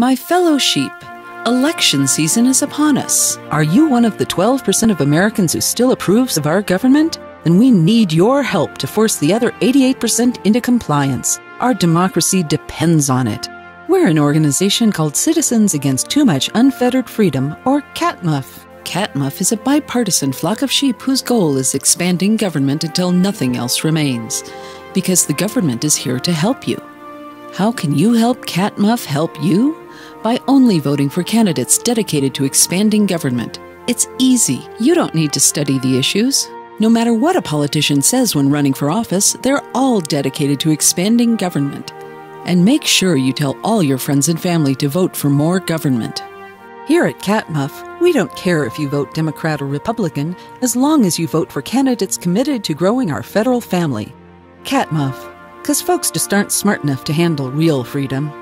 My fellow sheep, election season is upon us. Are you one of the 12% of Americans who still approves of our government? Then we need your help to force the other 88% into compliance. Our democracy depends on it. We're an organization called Citizens Against Too Much Unfettered Freedom, or Catmuff. Catmuff is a bipartisan flock of sheep whose goal is expanding government until nothing else remains, because the government is here to help you. How can you help Catmuff help you? By only voting for candidates dedicated to expanding government. It's easy. You don't need to study the issues. No matter what a politician says when running for office, they're all dedicated to expanding government. And make sure you tell all your friends and family to vote for more government. Here at Catmuff, we don't care if you vote Democrat or Republican, as long as you vote for candidates committed to growing our federal family. Catmuff, because folks just aren't smart enough to handle real freedom.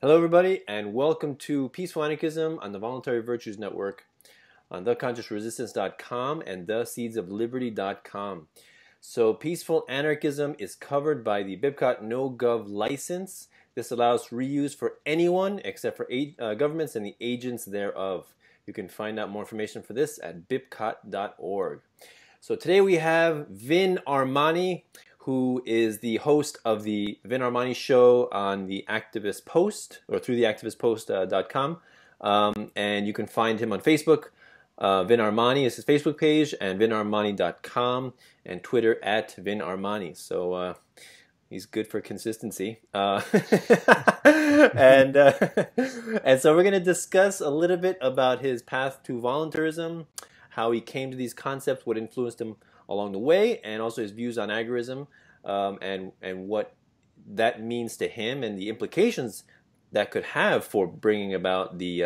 Hello everybody, and welcome to Peaceful Anarchism on the Voluntary Virtues Network, on TheConsciousResistance.com and TheSeedsofLiberty.com. So Peaceful Anarchism is covered by the BIPCOT no-gov license. This allows reuse for anyone except for governments and the agents thereof. You can find out more information for this at BIPCOT.org. So today we have Vin Armani, who is the host of the Vin Armani Show on The Activist Post, or through theactivistpost.com. And you can find him on Facebook. Vin Armani is his Facebook page, and vinarmani.com, and Twitter at Vin Armani. So he's good for consistency. And so we're going to discuss a little bit about his path to voluntarism, how he came to these concepts, what influenced him along the way, and also his views on agorism and what that means to him and the implications that could have for bringing about the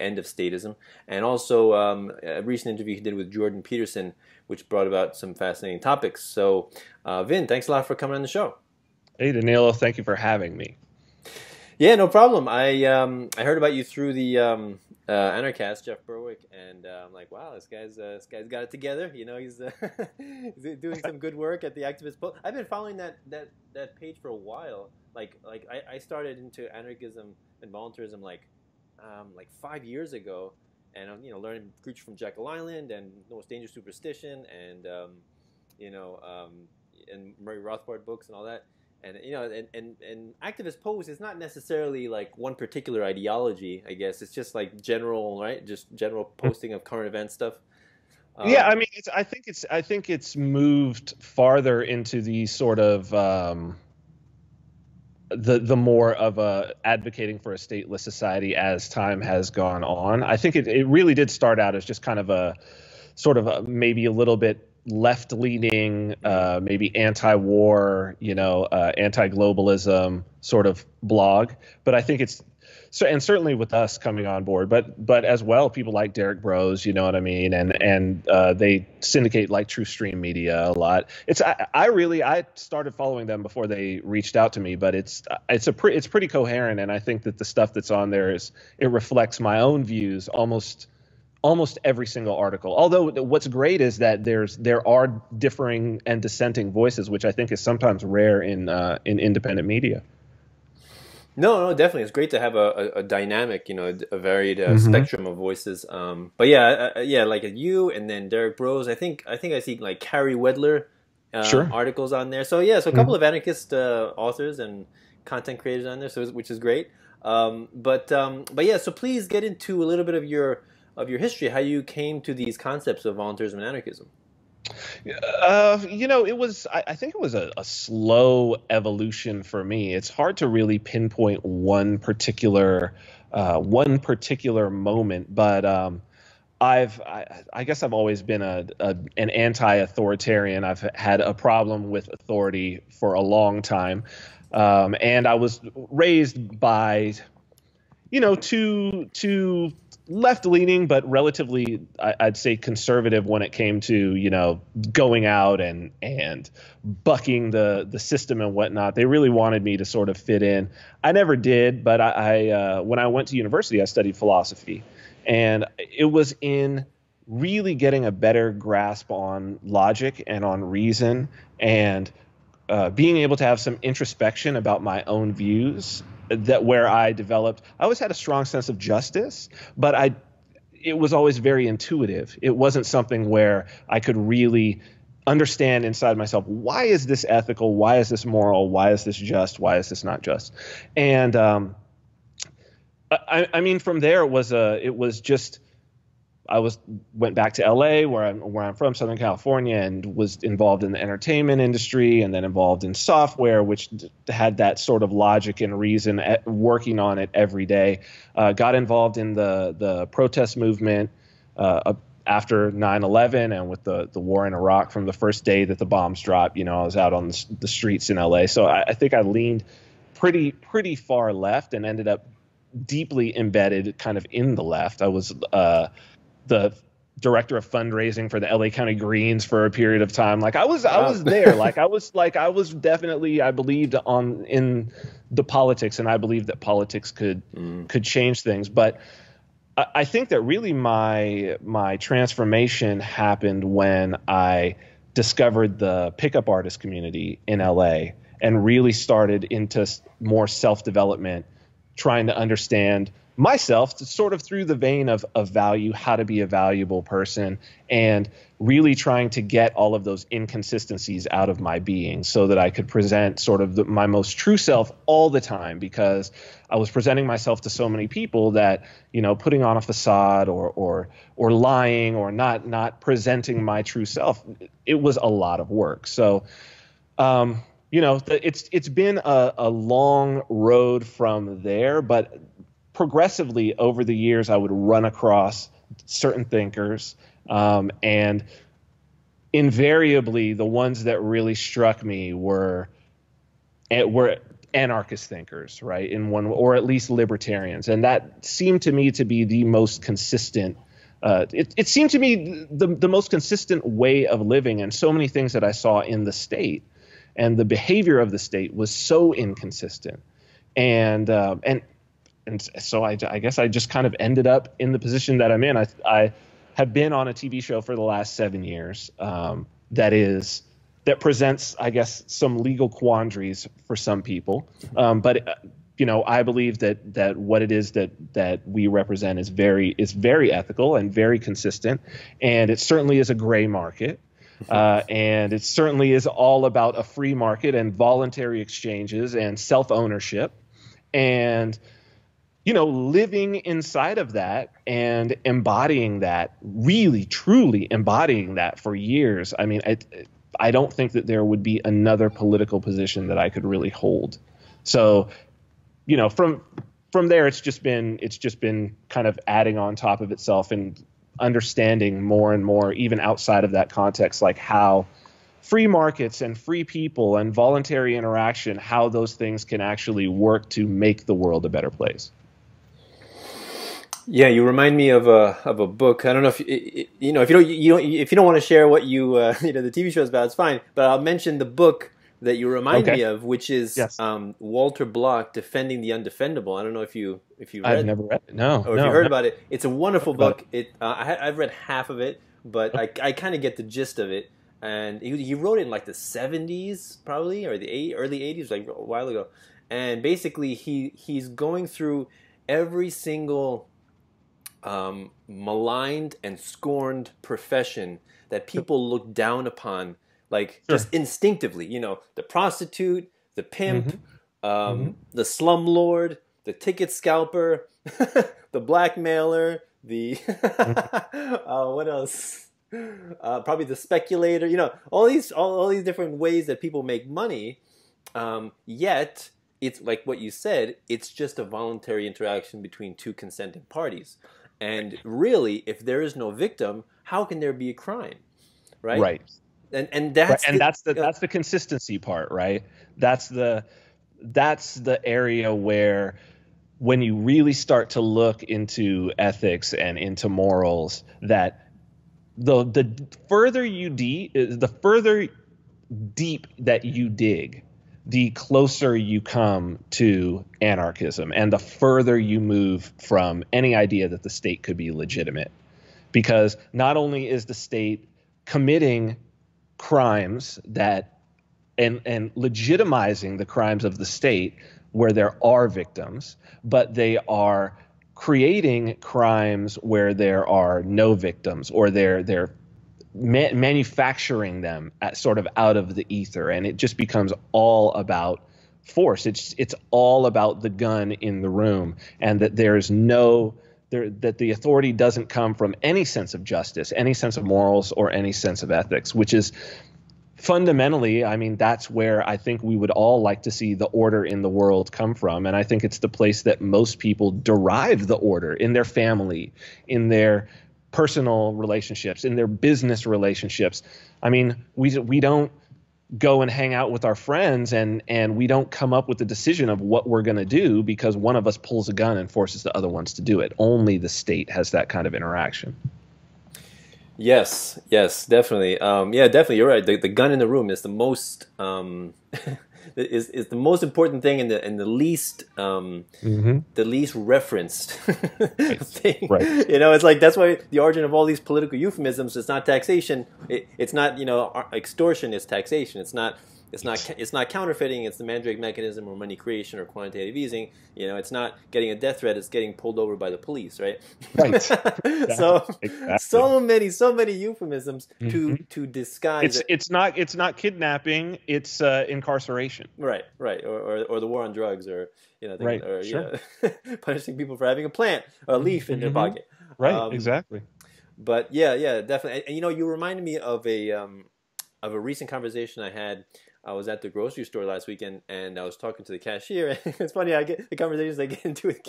end of statism. And also a recent interview he did with Jordan Peterson, which brought about some fascinating topics. So Vin, thanks a lot for coming on the show. Hey Danilo, thank you for having me. Yeah, no problem. I heard about you through the Anarchist, Jeff Berwick, and I'm like, wow, this guy's got it together. You know, he's doing some good work at the Activist Post. I've been following that page for a while. Like I started into anarchism and voluntarism like 5 years ago, and I'm learning Creatures from Jekyll Island and The Most Dangerous Superstition, and and Murray Rothbard books and all that. And and Activist Post is not necessarily like one particular ideology. I guess it's just like general, right? Just general posting of current event stuff. Yeah, I mean, I think it's moved farther into the sort of the more of a advocating for a stateless society as time has gone on. I think it really did start out as just kind of a sort of maybe a little bit left-leaning, maybe anti-war, anti-globalism sort of blog. But I think it's, and certainly with us coming on board, but as well, people like Derek Brose, you know what I mean, and they syndicate like True Stream Media a lot. I started following them before they reached out to me, but it's pretty coherent, and I think that the stuff that's on there it reflects my own views almost every single article. Although what's great is that there are differing and dissenting voices, which I think is sometimes rare in independent media. No, definitely, it's great to have a dynamic, a varied spectrum of voices. But yeah, like you and then Derek Brose. I think I see like Carrie Wedler articles on there. So yeah, so a couple of anarchist authors and content creators on there, so which is great. But yeah, so please get into a little bit of your history, how you came to these concepts of voluntarism and anarchism. I think it was a slow evolution for me. It's hard to really pinpoint one particular moment, but I guess I've always been an anti-authoritarian. I've had a problem with authority for a long time, and I was raised by, two left-leaning, but relatively, I'd say, conservative when it came to, going out and bucking the system and whatnot. They really wanted me to sort of fit in. I never did, but when I went to university, I studied philosophy. And it was in really getting a better grasp on logic and on reason, and being able to have some introspection about my own views, that where I developed, I always had a strong sense of justice, but it was always very intuitive. It wasn't something where I could really understand inside myself, why is this ethical? Why is this moral? Why is this just? Why is this not just? And I mean, from there went back to LA, where I'm from, Southern California, and was involved in the entertainment industry, and then involved in software, which had that sort of logic and reason at working on it every day. Got involved in the protest movement after 9/11, and with the war in Iraq. From the first day that the bombs dropped, I was out on the streets in LA. So I think I leaned pretty far left and ended up deeply embedded kind of in the left. I was the director of fundraising for the LA County Greens for a period of time. Like I was there. I was definitely, I believed in the politics, and I believed that politics could change things. But I think that really my transformation happened when I discovered the pickup artist community in LA and really started into more self-development, trying to understand myself sort of through the vein of value, how to be a valuable person, and really trying to get all of those inconsistencies out of my being so that I could present sort of my most true self all the time, because I was presenting myself to so many people that, putting on a facade or lying or not presenting my true self, it was a lot of work. So, it's been a long road from there, but progressively over the years, I would run across certain thinkers, and invariably the ones that really struck me were anarchist thinkers, right? Or at least libertarians, and that seemed to me to be the most consistent. It seemed to me the most consistent way of living, and so many things that I saw in the state and the behavior of the state was so inconsistent, and so I guess I just kind of ended up in the position that I'm in. I have been on a TV show for the last 7 years that presents, I guess, some legal quandaries for some people. But I believe that what it is that we represent is very ethical and very consistent. And it certainly is a gray market. And it certainly is all about a free market and voluntary exchanges and self-ownership. And living inside of that and embodying that, really, truly embodying that for years. I mean, I don't think that there would be another political position that I could really hold. So, from there, it's just been kind of adding on top of itself and understanding more and more, even outside of that context, like how free markets and free people and voluntary interaction, how those things can actually work to make the world a better place. Yeah, you remind me of a book. I don't know if you don't want to share what the TV show is about, it's fine. But I'll mention the book that you remind me of, which is Walter Block, Defending the Undefendable. I don't know if you read. I've never read it. No, or if you heard about it. It's a wonderful book. I've read half of it, but I kind of get the gist of it. And he wrote it in like the 70s, probably, or the early 80s, like a while ago. And basically, he's going through every single maligned and scorned profession that people look down upon, like just instinctively, the prostitute, the pimp, the slumlord, the ticket scalper, the blackmailer, the what else? Probably the speculator, all these different ways that people make money. Yet it's like what you said, it's just a voluntary interaction between two consenting parties. And really, if there is no victim, how can there be a crime, right? Right. And that's right. And that's the consistency part, right? That's the area where, when you really start to look into ethics and into morals, that the further deep that you dig, the closer you come to anarchism and the further you move from any idea that the state could be legitimate. because not only is the state committing crimes that and legitimizing the crimes of the state where there are victims, but they are creating crimes where there are no victims, or they're manufacturing them at sort of out of the ether, and it just becomes all about force. It's all about the gun in the room, and that that the authority doesn't come from any sense of justice, any sense of morals, or any sense of ethics, which is fundamentally, I mean, that's where I think we would all like to see the order in the world come from. And I think it's the place that most people derive the order, in their family, in their personal relationships, in their business relationships. I mean, we don't go and hang out with our friends and we don't come up with the decision of what we're going to do because one of us pulls a gun and forces the other ones to do it. Only the state has that kind of interaction. Yes, yes, definitely. Yeah, definitely. You're right. The gun in the room is the most is the most important thing, and the least the least referenced thing. Right. You know, it's like that's why the origin of all these political euphemisms is not taxation. It's not, you know, extortion is taxation. It's not counterfeiting. It's the Mandrake mechanism, or money creation, or quantitative easing. You know, it's not getting a death threat. It's getting pulled over by the police, right? Right. Exactly. So many euphemisms to disguise. It's not kidnapping. It's incarceration. Right. Right. Or the war on drugs, or you know, right. Or, sure. You know, punishing people for having a plant or a leaf in their pocket. Right. Exactly. But yeah, definitely. And you know, you reminded me of a recent conversation I had. I was at the grocery store last weekend, and I was talking to the cashier. And it's funny, I get the conversations I get into with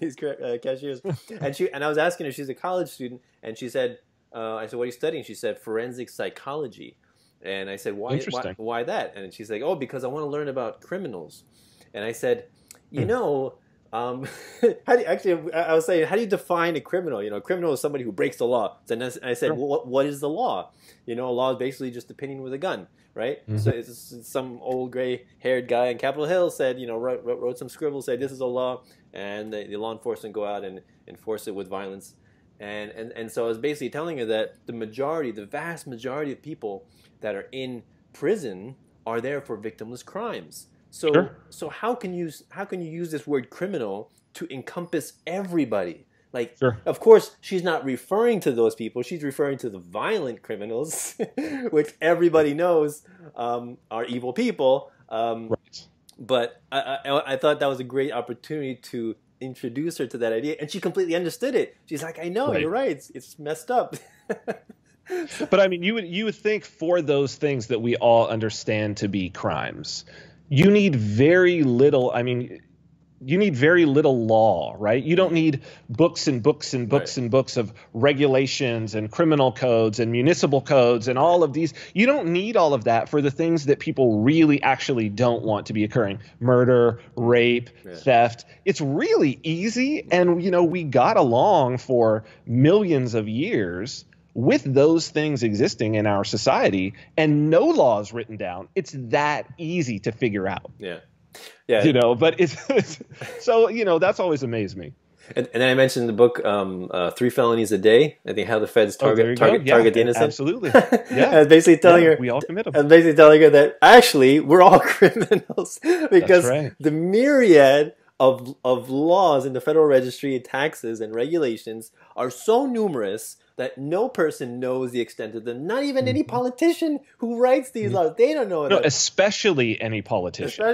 these cashiers. And I was asking her, she's a college student, and she said, I said, what are you studying? She said, forensic psychology. And I said, why that? And she's like, oh, because I want to learn about criminals. And I said, you know, I was saying, how do you define a criminal? You know, a criminal is somebody who breaks the law. And I said, well, what is the law? You know, a law is basically just opinion with a gun, right? So it's some old gray-haired guy on Capitol Hill said, you know, wrote some scribbles, said this is a law, and the law enforcement go out and enforce it with violence. And so I was basically telling her that the vast majority of people that are in prison are there for victimless crimes. So, sure. So how can you use this word criminal to encompass everybody? Like, sure. Of course, she's not referring to those people. She's referring to the violent criminals, which everybody knows are evil people. Right. But I thought that was a great opportunity to introduce her to that idea, and she completely understood it. She's like, I know, right. You're right. It's messed up. But I mean, you would think for those things that we all understand to be crimes, you need very little. I mean, you need very little law, right? You don't need books and books and books and books of regulations and criminal codes and municipal codes and all of these. You don't need all of that for the things that people really actually don't want to be occurring. Murder, rape, theft. It's really easy. And, you know, we got along for millions of years with those things existing in our society and no laws written down. It's that easy to figure out. Yeah. Yeah. You know, but it's so, you know, that's always amazed me. And then I mentioned in the book, 3 Felonies a Day. I think how the feds target the innocent. Absolutely. Yeah. And basically telling her, we all commit them. And basically telling her that actually we're all criminals because the myriad of laws in the Federal Registry and taxes and regulations are so numerous that no person knows the extent of them. Not even any politician who writes these laws. They don't know. No, especially any politician.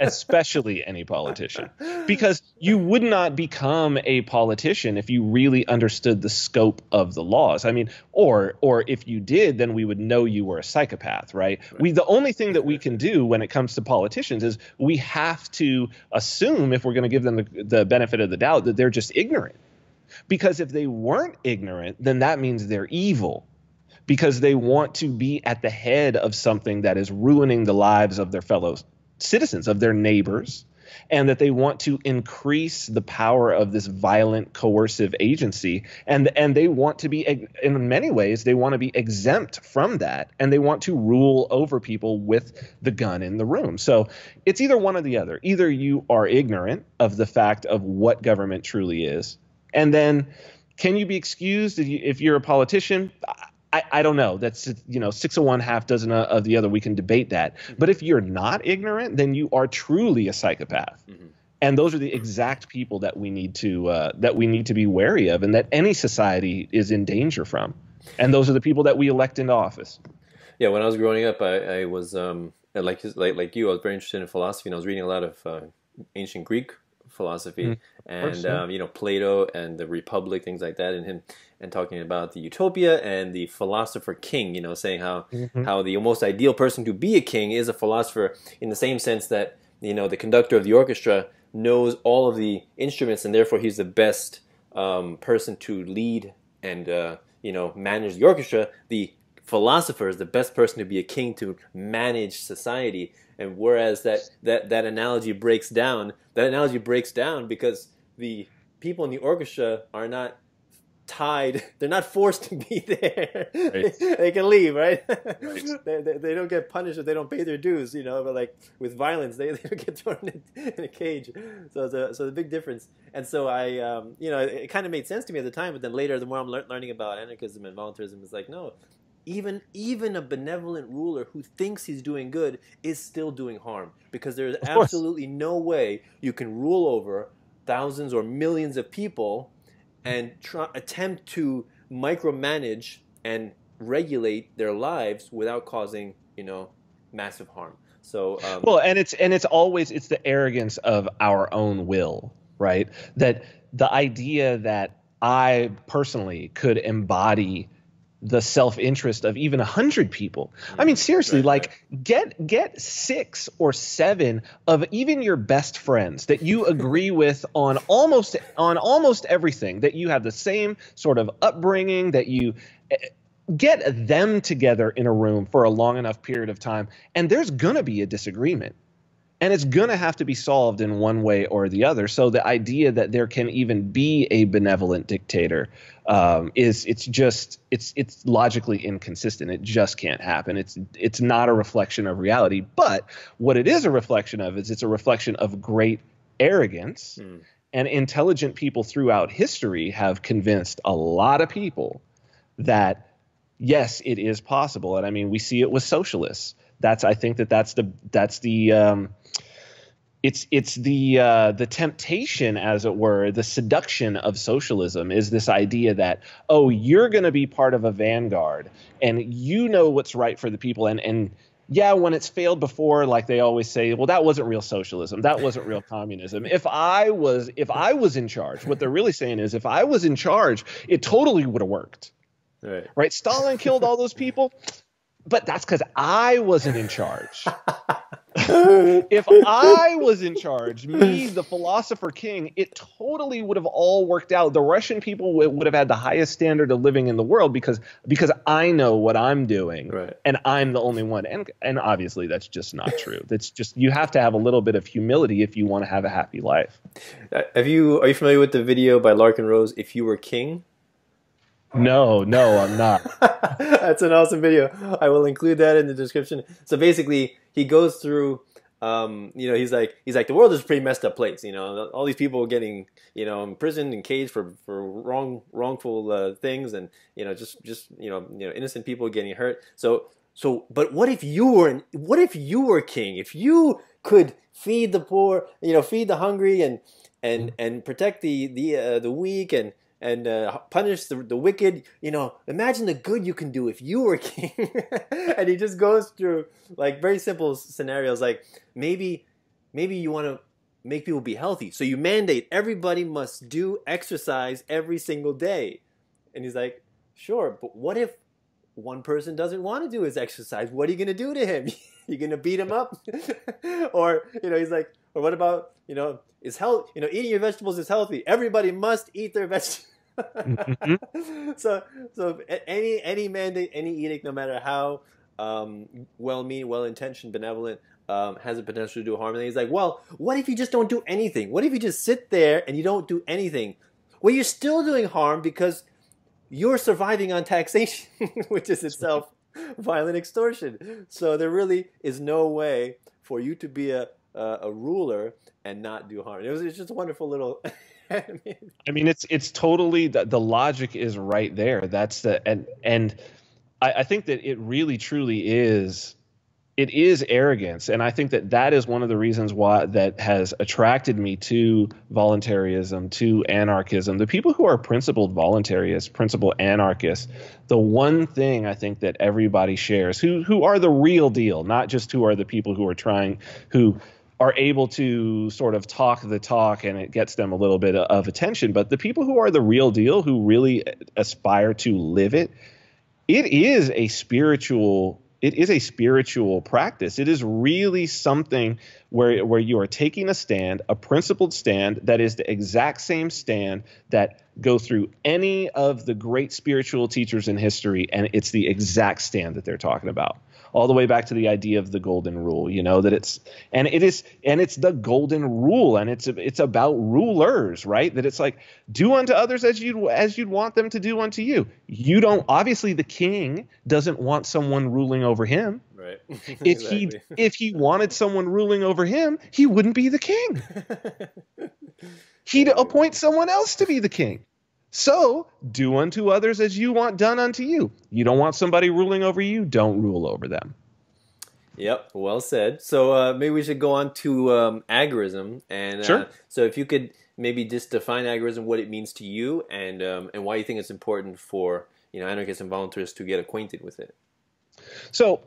Especially any politician. Because you would not become a politician if you really understood the scope of the laws. I mean, or if you did, then we would know you were a psychopath, right? The only thing that we can do when it comes to politicians is we have to assume, if we're going to give them the benefit of the doubt, that they're just ignorant. Because if they weren't ignorant, then that means they're evil, because they want to be at the head of something that is ruining the lives of their fellow citizens, of their neighbors, and that they want to increase the power of this violent, coercive agency. And they want to be, in many ways, they want to be exempt from that, and they want to rule over people with the gun in the room. So it's either one or the other. Either you are ignorant of the fact of what government truly is, and then Can you be excused if you're a politician? I don't know. That's, you know, six of one, half dozen of the other. We can debate that. Mm-hmm. But if you're not ignorant, then you are truly a psychopath. Mm-hmm. And those are the exact people that we need to be wary of, and that any society is in danger from. And those are the people that we elect into office. Yeah, when I was growing up, I was like you, I was very interested in philosophy, and I was reading a lot of ancient Greek philosophy, and you know, Plato and the Republic, things like that, and him and talking about the utopia and the philosopher king, you know, saying how how the most ideal person to be a king is a philosopher, in the same sense that, you know, the conductor of the orchestra knows all of the instruments, and therefore he's the best person to lead and you know, manage the orchestra. The philosopher is the best person to be a king to manage society. And whereas that analogy breaks down, because the people in the orchestra are not tied, they're not forced to be there. Right. They can leave, right? Right. They don't get punished if they don't pay their dues, you know. But like with violence, they don't get thrown in a cage. So it's a big difference. And so I, you know, it kind of made sense to me at the time. But then later, the more I'm learning about anarchism and voluntarism, it's like, no. Even a benevolent ruler who thinks he's doing good is still doing harm, because there is absolutely no way you can rule over thousands or millions of people and attempt to micromanage and regulate their lives without causing, you know, massive harm. So well, and it's always, it's the arrogance of our own will, right? That the idea that I personally could embody the self-interest of even 100 people. I mean, seriously, like get 6 or 7 of even your best friends that you agree with on almost everything, that you have the same sort of upbringing, that you get them together in a room for a long enough period of time, and there's going to be a disagreement. And it's going to have to be solved in one way or the other. So the idea that there can even be a benevolent dictator it's logically inconsistent. It just can't happen. It's not a reflection of reality. But what it is a reflection of is, it's a reflection of great arrogance. Mm. And intelligent people throughout history have convinced a lot of people that, yes, it is possible. And I mean, we see it with socialists. I think that's the temptation, as it were, the seduction of socialism is this idea that, oh, you're going to be part of a vanguard, and you know what's right for the people, and yeah, when it's failed before, like they always say, well, that wasn't real socialism, that wasn't real communism. If I was in charge, what they're really saying is, if I was in charge, it totally would have worked. Right. Right? Stalin killed all those people. But that's because I wasn't in charge. If I was in charge, me, the philosopher king, it totally would have all worked out. The Russian people would have had the highest standard of living in the world because I know what I'm doing, right, and I'm the only one. And obviously that's just not true. That's just, you have to have a little bit of humility if you want to have a happy life. Are you familiar with the video by Larkin Rose, If You Were King? No, I'm not. That's an awesome video. I will include that in the description. So basically, he goes through, you know, he's like, the world is a pretty messed up place. You know, all these people getting, you know, imprisoned and caged for wrongful things, and you know, just innocent people getting hurt. So, but what if you were king? If you could feed the poor, you know, feed the hungry, and protect the weak, and punish the wicked, you know, imagine the good you can do if you were king. And he just goes through like very simple scenarios, like maybe you want to make people be healthy, so you mandate everybody must do exercise every single day. And he's like, sure, but what if one person doesn't want to do his exercise? What are you going to do to him? You're going to beat him up? Or, you know, he's like, or what about, you know, eating your vegetables is healthy. Everybody must eat their vegetables. So any mandate, any edict, no matter how well-meaning, well-intentioned, benevolent, has the potential to do harm. And he's like, well, what if you just don't do anything? What if you just sit there and you don't do anything? Well, you're still doing harm because you're surviving on taxation, which is itself violent extortion. So there really is no way for you to be a ruler and not do harm. It's just a wonderful little I mean, it's totally, the logic is right there. That's the, and I think that it really truly is, it is arrogance. And I think that that is one of the reasons why that has attracted me to voluntarism, to anarchism. The people who are principled voluntarists, principled anarchists, the one thing I think that everybody shares, who are the real deal, not just who are the people who are trying, who are able to sort of talk the talk and it gets them a little bit of attention, but the people who are the real deal, who really aspire to live it, it is a spiritual, it is a spiritual practice. It is really something where you are taking a stand, a principled stand, that is the exact same stand that go through any of the great spiritual teachers in history, and it's the exact stand that they're talking about. All the way back to the idea of the golden rule, you know, that it's, and it is, and it's the golden rule, and it's about rulers, right? That it's like, do unto others as you'd want them to do unto you. You don't, obviously the king doesn't want someone ruling over him. Right. If exactly. if he wanted someone ruling over him, he wouldn't be the king. He'd appoint someone else to be the king. So do unto others as you want done unto you. You don't want somebody ruling over you, don't rule over them. Yep, well said. So maybe we should go on to agorism. And, sure. So if you could maybe just define agorism, what it means to you, and why you think it's important for, you know, anarchists and voluntarists to get acquainted with it. So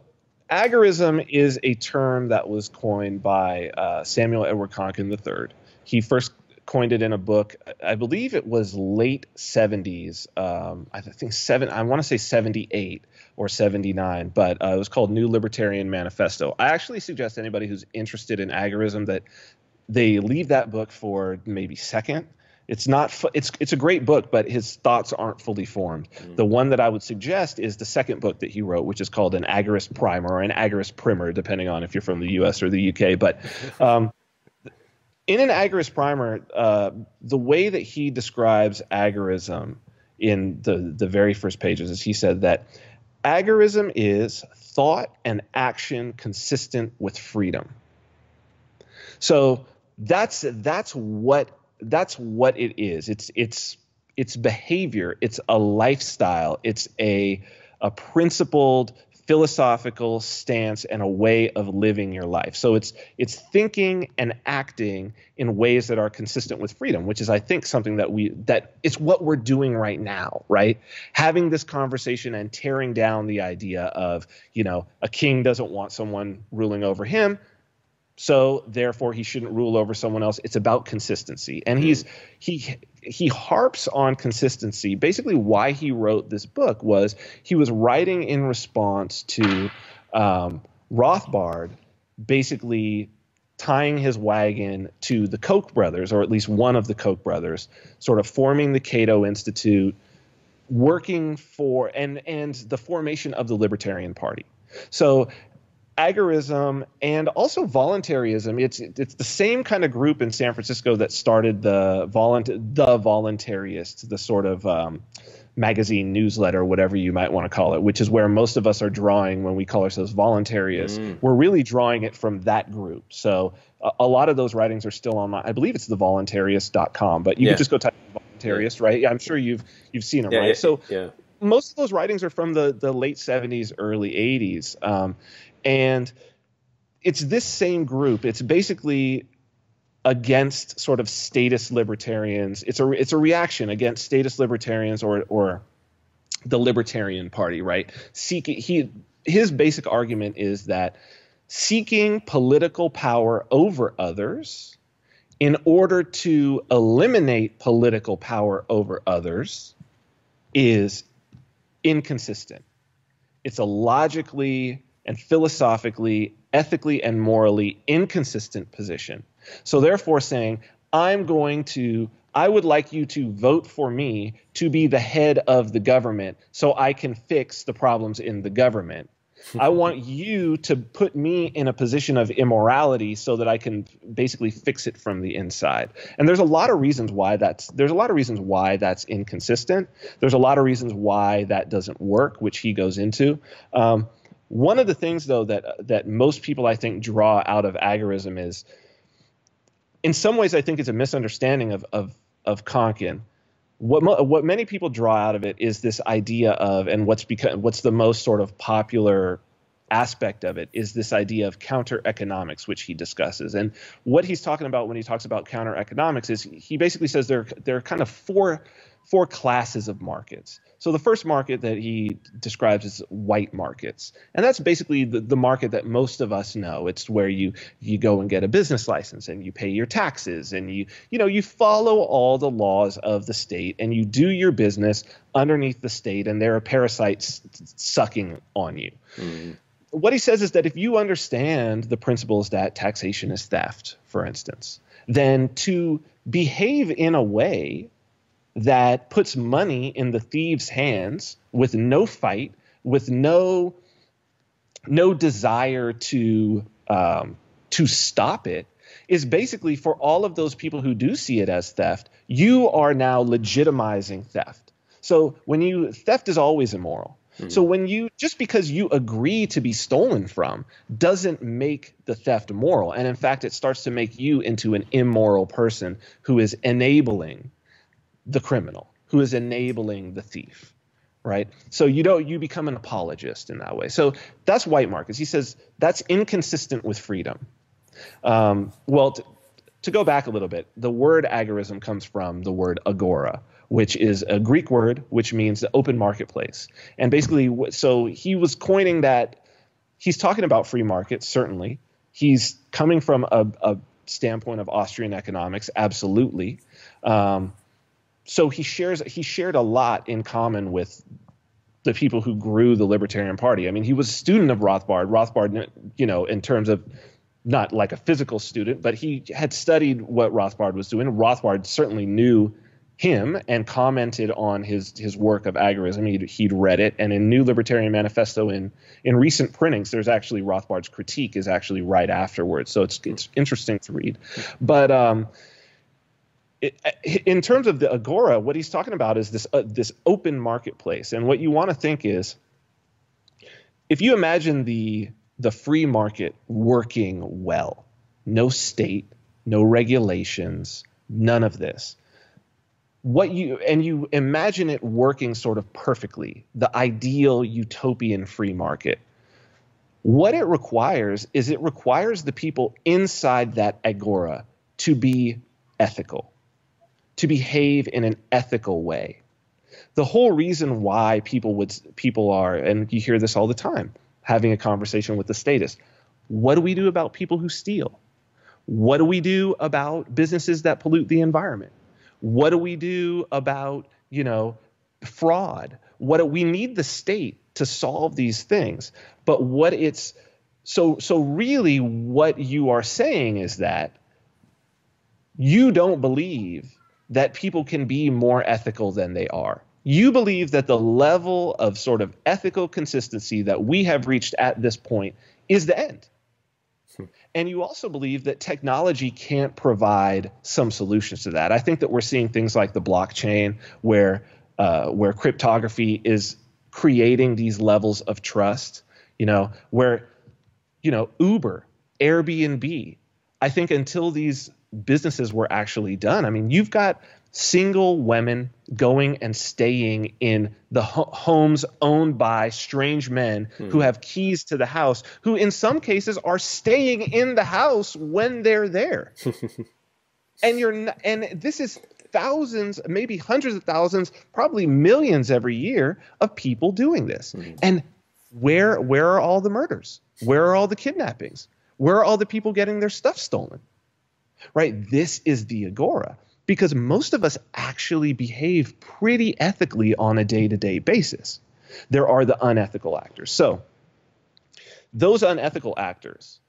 agorism is a term that was coined by Samuel Edward Konkin III. He first coined it in a book, I believe it was late 70s, I want to say 78 or 79, but it was called New Libertarian Manifesto. I actually suggest anybody who's interested in agorism that they leave that book for maybe second. It's not, it's a great book, but his thoughts aren't fully formed. Mm-hmm. The one that I would suggest is the second book that he wrote, which is called An Agorist Primer or An Agorist Primer, depending on if you're from the US or the UK. But, in an agorist primer, the way that he describes agorism in the very first pages is he said that agorism is thought and action consistent with freedom. So that's what it is. It's behavior. It's a lifestyle. It's a principled philosophical stance and a way of living your life. So it's thinking and acting in ways that are consistent with freedom, which is, I think, something that it's what we're doing right now, right? Having this conversation and tearing down the idea of, you know, a king doesn't want someone ruling over him, so therefore he shouldn't rule over someone else. It's about consistency. And he harps on consistency. Basically why he wrote this book was he was writing in response to Rothbard basically tying his wagon to the Koch brothers, or at least one of the Koch brothers, sort of forming the Cato Institute, working for and the formation of the Libertarian Party. So agorism and also voluntarism, it's the same kind of group in San Francisco that started the voluntarist, the sort of magazine, newsletter, whatever you might want to call it, which is where most of us are drawing when we call ourselves voluntarists. We're really drawing it from that group. So a lot of those writings are still online. I believe it's thevoluntarist.com, but you can just go type voluntarist, right? I'm sure you've seen them, right? Most of those writings are from the late 70s, early 80s. And it's this same group. It's basically against sort of status libertarians. It's a reaction against status libertarians or the Libertarian Party, right? His basic argument is that seeking political power over others in order to eliminate political power over others is inconsistent. It's a logically and philosophically, ethically, and morally inconsistent position. So therefore saying, I would like you to vote for me to be the head of the government so I can fix the problems in the government. I want you to put me in a position of immorality so that I can basically fix it from the inside. And there's a lot of reasons why that's inconsistent. There's a lot of reasons why that doesn't work, which he goes into. One of the things, though, that most people, I think, draw out of agorism is, in some ways, I think it's a misunderstanding of of Konkin, what many people draw out of it is this idea of, and what's the most sort of popular aspect of it is this idea of counter economics, which he discusses. And what he's talking about when he talks about counter economics is he basically says there are kind of four classes of markets. So the first market that he describes is white markets. And that's basically the market that most of us know. It's where you go and get a business license and you pay your taxes and you follow all the laws of the state and you do your business underneath the state, and there are parasites sucking on you. Mm. What he says is that if you understand the principles that taxation is theft, for instance, then to behave in a way that puts money in the thieves' hands with no fight, with no desire to stop it, is basically, for all of those people who do see it as theft, you are now legitimizing theft. So theft is always immoral. Mm-hmm. So just because you agree to be stolen from doesn't make the theft moral. And in fact, it starts to make you into an immoral person who is enabling the criminal, who is enabling the thief, right? So you become an apologist in that way. So that's white markets. He says that's inconsistent with freedom. Well, to go back a little bit, the word agorism comes from the word agora, which is a Greek word which means the open marketplace. And basically, so he was coining that. He's talking about free markets, certainly. He's coming from a standpoint of Austrian economics, absolutely. So he shared a lot in common with the people who grew the Libertarian Party. I mean, he was a student of Rothbard. Rothbard, in terms of not like a physical student, but he had studied what Rothbard was doing. Rothbard certainly knew him and commented on his work of agorism. He'd read it, and in New Libertarian Manifesto, in recent printings, there's actually Rothbard's critique is actually right afterwards. So it's interesting to read, but. In terms of the agora, what he's talking about is this open marketplace. And what you want to think is, if you imagine the free market working well, no state, no regulations, none of this, you imagine it working sort of perfectly, the ideal utopian free market. What it requires is the people inside that agora to be ethical, to behave in an ethical way. The whole reason why people are, and you hear this all the time, having a conversation with the statist. What do we do about people who steal? What do we do about businesses that pollute the environment? What do we do about, fraud? We need the state to solve these things. But so really what you are saying is that you don't believe that people can be more ethical than they are. You believe that the level of sort of ethical consistency that we have reached at this point is the end. Hmm. And you also believe that technology can't provide some solutions to that. I think that we're seeing things like the blockchain, where cryptography is creating these levels of trust, where Uber, Airbnb, I think until these businesses were actually done. I mean, you've got single women going and staying in the homes owned by strange men who have keys to the house, who in some cases are staying in the house when they're there. And this is thousands, maybe hundreds of thousands, probably millions every year of people doing this. And where are all the murders? Where are all the kidnappings? Where are all the people getting their stuff stolen? Right? This is the agora, because most of us actually behave pretty ethically on a day-to-day basis. There are the unethical actors. So those unethical actors,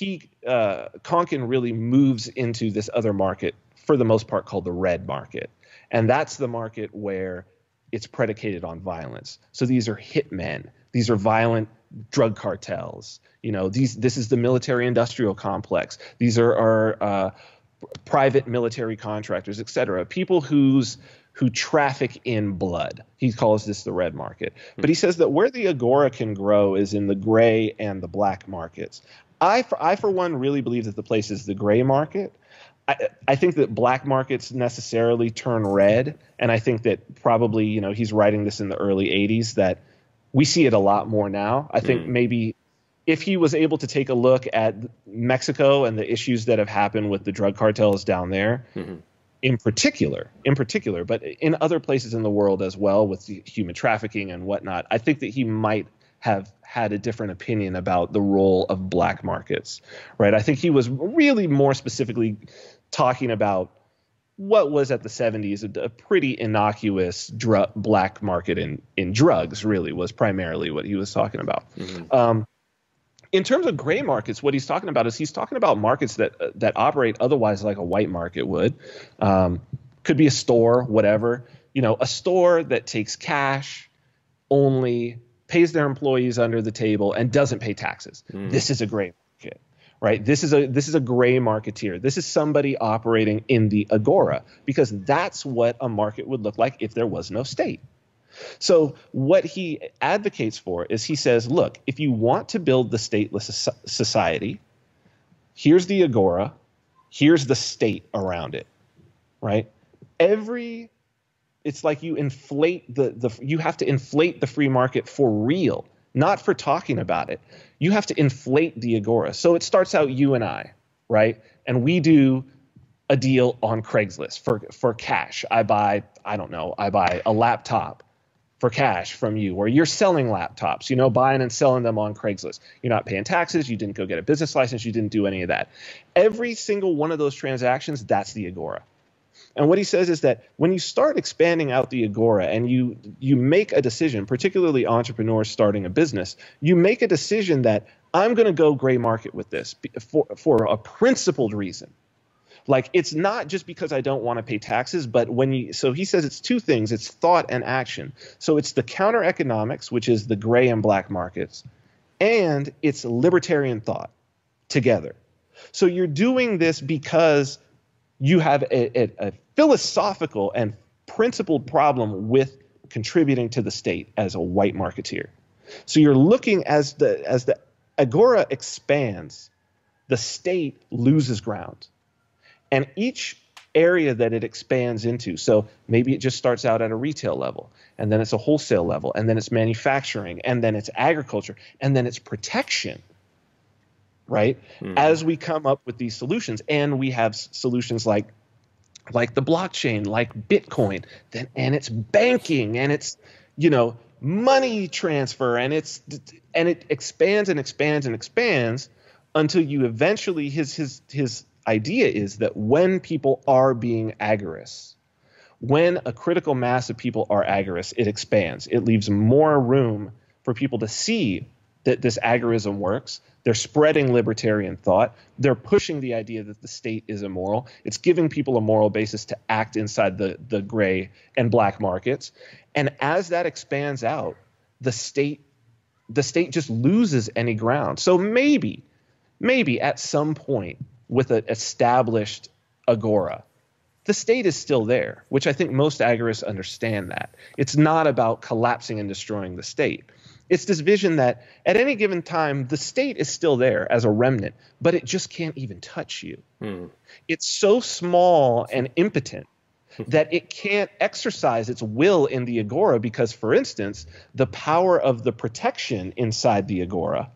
Konkin really moves into this other market, for the most part called the red market. And that's the market where it's predicated on violence. So these are hitmen. These are violent drug cartels. This is the military-industrial complex. These are private military contractors, et cetera, people who traffic in blood. He calls this the red market. But he says that where the agora can grow is in the gray and the black markets. I, for one, really believe that the place is the gray market. I think that black markets necessarily turn red, and I think that probably, you know, he's writing this in the early 80s, that we see it a lot more now. I think maybe if he was able to take a look at Mexico and the issues that have happened with the drug cartels down there, in particular, but in other places in the world as well with human trafficking and whatnot, I think that he might have had a different opinion about the role of black markets, right? I think he was really more specifically talking about what was at the 70s a pretty innocuous black market in drugs, really, was primarily what he was talking about. In terms of gray markets, what he's talking about is he's talking about markets that operate otherwise like a white market would. Could be a store, whatever. You know, a store that takes cash only, pays their employees under the table, and doesn't pay taxes. This is a gray market, right? This is a gray marketeer. This is somebody operating in the agora, because that's what a market would look like if there was no state. So what he advocates for is, he says, look, if you want to build the stateless society, here's the agora, here's the state around it, right? It's like you inflate you have to inflate the free market for real, not for talking about it. You have to inflate the agora. So it starts out you and I, right? And we do a deal on Craigslist for cash. I buy a laptop for cash from you, or you're selling laptops, you know, buying and selling them on Craigslist. You're not paying taxes. You didn't go get a business license. You didn't do any of that. Every single one of those transactions, that's the agora. And what he says is that when you start expanding out the agora and you make a decision, particularly entrepreneurs starting a business, you make a decision that I'm going to go gray market with this for a principled reason. Like, it's not just because I don't want to pay taxes, but so he says it's two things. It's thought and action. So it's the counter economics, which is the gray and black markets, and it's libertarian thought together. So you're doing this because you have a philosophical and principled problem with contributing to the state as a white marketeer. So you're looking, as the agora expands, the state loses ground. And each area that it expands into, so maybe it just starts out at a retail level, and then it's a wholesale level, and then it's manufacturing, and then it's agriculture, and then it's protection, right? As we come up with these solutions, and we have solutions like the blockchain, like Bitcoin, and it's banking, and it's, you know, money transfer, and it expands and expands and expands until you eventually his idea is that when people are being agorists, when a critical mass of people are agorists, it expands. It leaves more room for people to see that this agorism works. They're spreading libertarian thought. They're pushing the idea that the state is immoral. It's giving people a moral basis to act inside the gray and black markets. And as that expands out, the state just loses any ground. So maybe at some point, with an established agora, the state is still there, which I think most agorists understand that. It's not about collapsing and destroying the state. It's this vision that at any given time, the state is still there as a remnant, but it just can't even touch you. It's so small and impotent that it can't exercise its will in the agora because, for instance, the power of the protection inside the agora,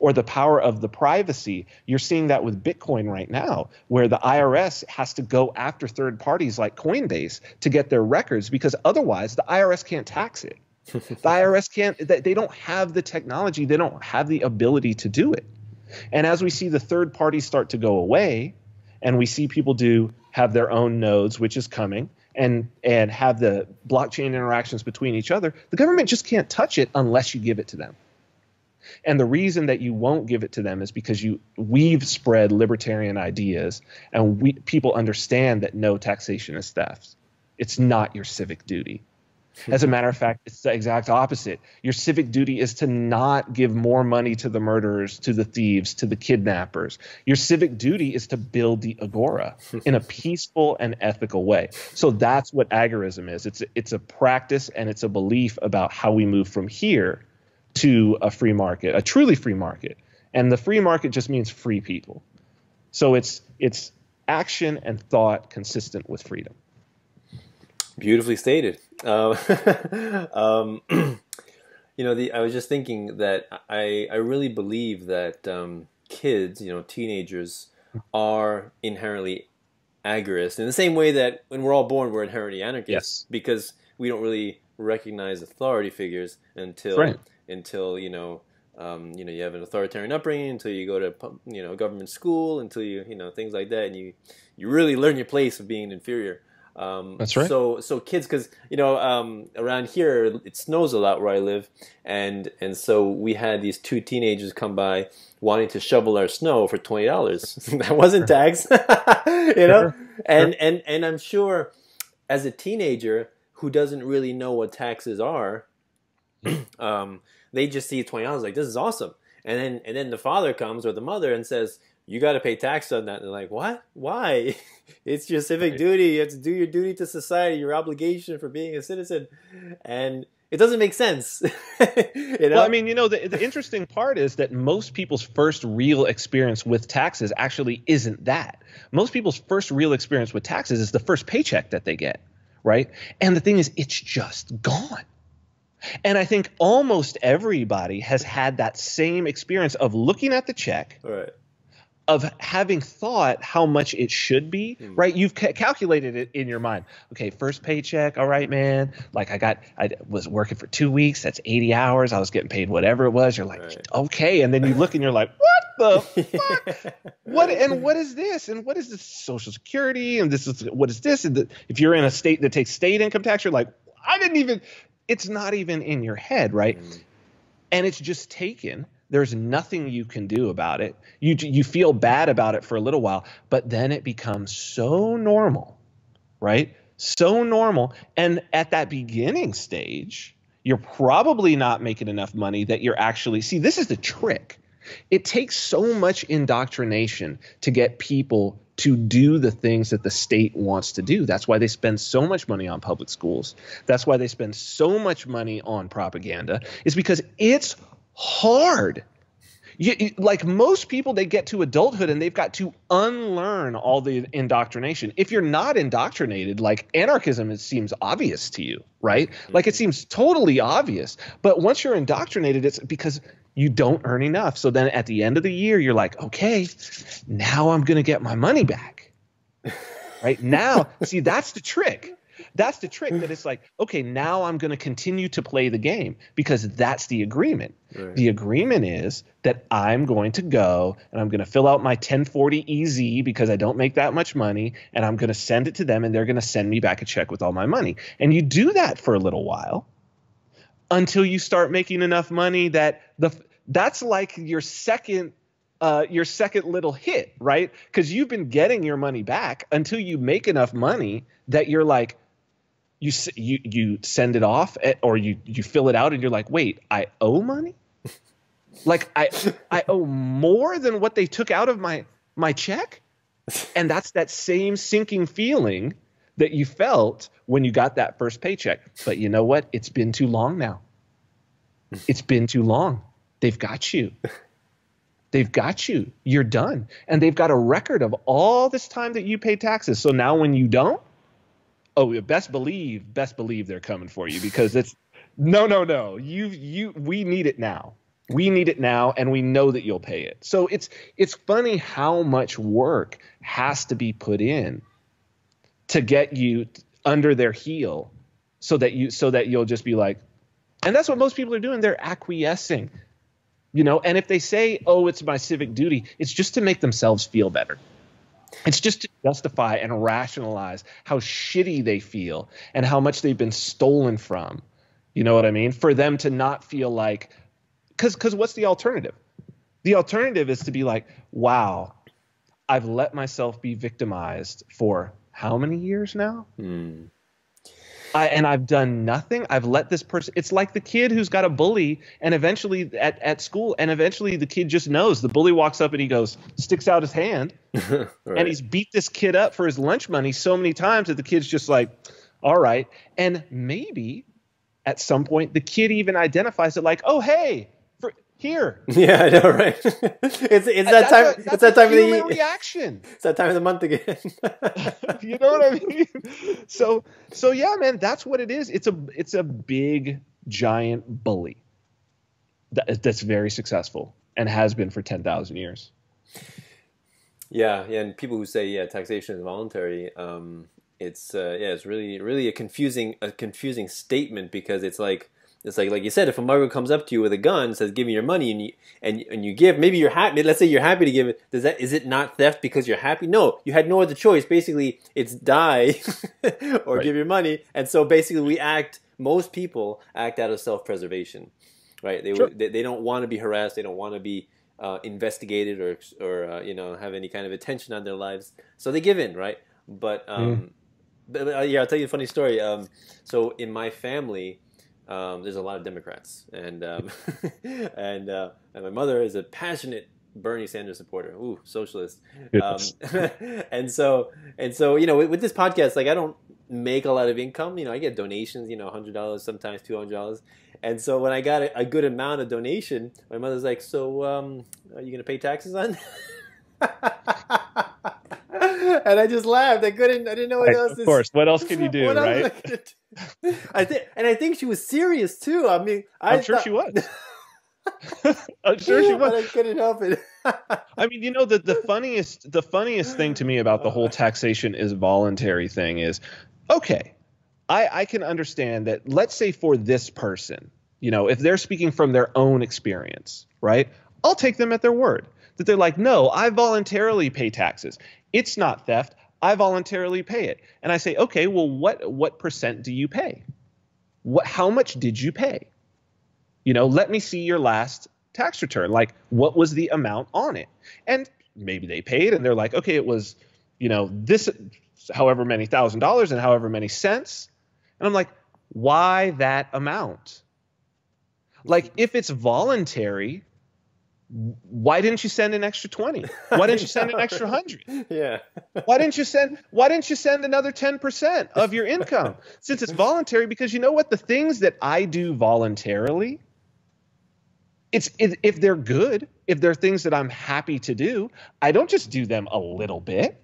or the power of the privacy. You're seeing that with Bitcoin right now, where the IRS has to go after third parties like Coinbase to get their records, because otherwise the IRS can't tax it. The IRS can't, they don't have the technology, they don't have the ability to do it. And as we see the third parties start to go away, and we see people have their own nodes, which is coming, and have the blockchain interactions between each other, the government just can't touch it unless you give it to them. And the reason that you won't give it to them is because we've spread libertarian ideas, and people understand that no, taxation is theft. It's not your civic duty. As a matter of fact, it's the exact opposite. Your civic duty is to not give more money to the murderers, to the thieves, to the kidnappers. Your civic duty is to build the agora in a peaceful and ethical way. So that's what agorism is. It's a practice, and it's a belief about how we move from here to a free market, a truly free market. And the free market just means free people. So it's action and thought consistent with freedom. Beautifully stated. You know, I was just thinking that I really believe that kids, teenagers, are inherently agorist in the same way that when we're all born, we're inherently anarchists, yes, because we don't really recognize authority figures until, right, until you have an authoritarian upbringing, until you go to government school, until you things like that, and you really learn your place of being inferior. That's right. So kids, because around here it snows a lot where I live, and so we had these two teenagers come by wanting to shovel our snow for $20. That wasn't tax, And I'm sure as a teenager who doesn't really know what taxes are, they just see $20 like, this is awesome, and then the father comes or the mother and says, you got to pay tax on that. And they're like, what? Why? It's your civic duty. You have to do your duty to society, your obligation for being a citizen. And it doesn't make sense. Well, I mean, the interesting part is that most people's first real experience with taxes actually isn't that. Most people's first real experience with taxes is the first paycheck that they get, right? And the thing is, it's just gone. And I think almost everybody has had that same experience of looking at the check, right, of having thought how much it should be, right? You've calculated it in your mind. Okay, first paycheck, all right, man. Like I was working for 2 weeks, that's 80 hours, I was getting paid whatever it was. You're like, right, okay, and then you look and you're like, what the fuck? What is this? And what is this Social Security? And this is, what is this? And if you're in a state that takes state income tax, you're like, I didn't even, it's not even in your head, right? Mm. And it's just taken. There's nothing you can do about it. You feel bad about it for a little while, but then it becomes so normal, right? So normal. And at that beginning stage, you're probably not making enough money that you're actually – see, this is the trick. It takes so much indoctrination to get people to do the things that the state wants to do. That's why they spend so much money on public schools. That's why they spend so much money on propaganda, is because it's hard. Like most people, they get to adulthood and they've got to unlearn all the indoctrination. If you're not indoctrinated, like anarchism, it seems obvious to you, right? Like it seems totally obvious. But once you're indoctrinated, it's because you don't earn enough. So then at the end of the year, you're like, okay, now I'm going to get my money back, right? Now, see, that's the trick. That's the trick, that it's like, okay, now I'm going to continue to play the game, because that's the agreement. Right. The agreement is that I'm going to go and I'm going to fill out my 1040 EZ because I don't make that much money, and I'm going to send it to them and they're going to send me back a check with all my money. And you do that for a little while until you start making enough money that that's like your second little hit, right? Because you've been getting your money back until you make enough money that you're like, you send it off, or you fill it out and you're like, wait, I owe money? Like I owe more than what they took out of my check? And that's that same sinking feeling that you felt when you got that first paycheck. But you know what? It's been too long now. It's been too long. They've got you. They've got you. You're done. And they've got a record of all this time that you pay taxes. So now when you don't, oh, best believe they're coming for you, because it's no. We need it now. We need it now, and we know that you'll pay it. So it's funny how much work has to be put in to get you under their heel, so that you'll just be like, and that's what most people are doing. They're acquiescing. And if they say, oh, it's my civic duty, it's just to make themselves feel better. It's just to justify and rationalize how shitty they feel and how much they've been stolen from. You know what I mean? For them to not feel like, because what's the alternative? The alternative is to be like, wow, I've let myself be victimized for how many years now? Hmm. And I've done nothing. I've let this person – it's like the kid who's got a bully, and eventually at school, and eventually the kid just knows. The bully walks up and he goes – sticks out his hand right. And he's beat this kid up for his lunch money so many times that the kid's just like, all right. And maybe at some point the kid even identifies it like, oh, hey, here. Yeah, I know, right? It's that time. It's that time of the reaction. It's that time of the month again. You know what I mean? So yeah, man, that's what it is. It's a big giant bully that's very successful and has been for 10,000 years. Yeah, and people who say taxation is voluntary, it's really a confusing statement, because it's like you said, if a mugger comes up to you with a gun and says, "Give me your money," and you give, maybe you're happy. Let's say you're happy to give it. Is it not theft because you're happy? No, you had no other choice. Basically, it's die or right. Give your money. And so basically, most people act out of self-preservation, right? They don't want to be harassed. They don't want to be investigated or have any kind of attention on their lives. So they give in, right? But yeah, I'll tell you a funny story. So in my family, there's a lot of Democrats, and my mother is a passionate Bernie Sanders supporter. Ooh, socialist. And so with this podcast, like, I don't make a lot of income. I get donations. $100 sometimes, $200. And so when I got a good amount of donation, my mother's like, "So, are you gonna pay taxes on?" And I just laughed. I didn't know what else. Of course. What else can you do, right? I think she was serious too. I mean, I'm sure she was. I'm sure she was. But I couldn't help it. I mean, the funniest thing to me about the whole taxation is voluntary thing is, okay, I can understand that. Let's say for this person, if they're speaking from their own experience, right? I'll take them at their word that they're like, "No, I voluntarily pay taxes. It's not theft. I voluntarily pay it." And I say, okay, well, what percent do you pay? How much did you pay? Let me see your last tax return. Like, what was the amount on it? And maybe they paid and they're like, okay, it was, this however many $1,000 and however many cents. And I'm like, why that amount? Like, if it's voluntary, why didn't you send an extra 20? Why didn't you send an extra 100? Yeah. Why didn't you send another 10% of your income? Since it's voluntary, because you know what? The things that I do voluntarily, if they're good, if they're things that I'm happy to do, I don't just do them a little bit.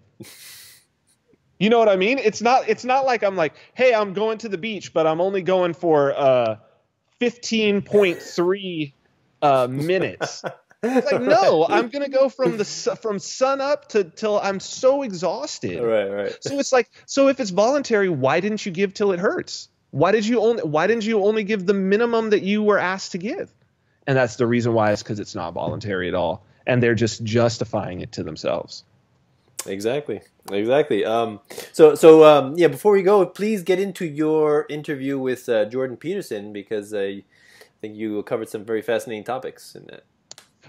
You know what I mean? It's not like I'm like, hey, I'm going to the beach, but I'm only going for 15.3 minutes. It's like, no, I'm gonna go from sun up to till I'm so exhausted. Right. So it's like, so if it's voluntary, why didn't you give till it hurts? Why didn't you only give the minimum that you were asked to give? And that's the reason why, is because it's not voluntary at all, and they're just justifying it to themselves. Exactly. Yeah. Before we go, please get into your interview with Jordan Peterson, because I think you covered some very fascinating topics in that.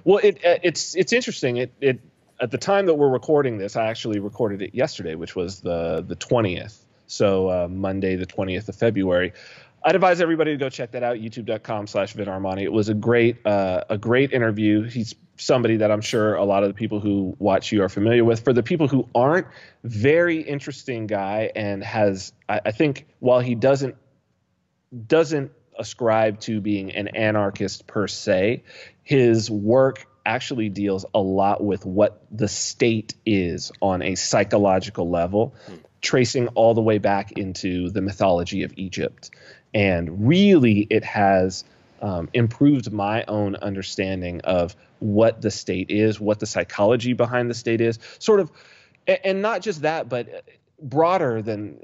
Well, it's interesting. It at the time that we're recording this, I actually recorded it yesterday, which was the 20th. So Monday, the 20th of February. I'd advise everybody to go check that out. YouTube.com/VinArmani. It was a great interview. He's somebody that I'm sure a lot of the people who watch you are familiar with. For the people who aren't, very interesting guy, and has, I think, while he doesn't ascribe to being an anarchist per se, his work actually deals a lot with what the state is on a psychological level, tracing all the way back into the mythology of Egypt. And really, it has improved my own understanding of what the state is, what the psychology behind the state is, sort of, and not just that, but broader than,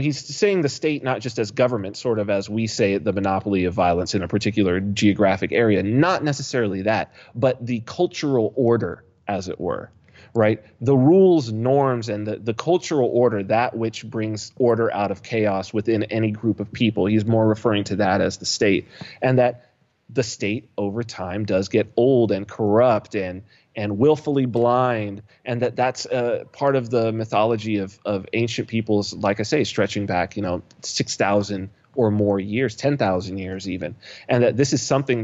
he's saying the state not just as government, sort of as we say the monopoly of violence in a particular geographic area, not necessarily that, but the cultural order, as it were, right? The rules, norms, and the cultural order, that which brings order out of chaos within any group of people. He's more referring to that as the state, and that the state over time does get old and corrupt and willfully blind, and that's part of the mythology of ancient peoples, like I say, stretching back, 6,000 or more years, 10,000 years even, and that this is something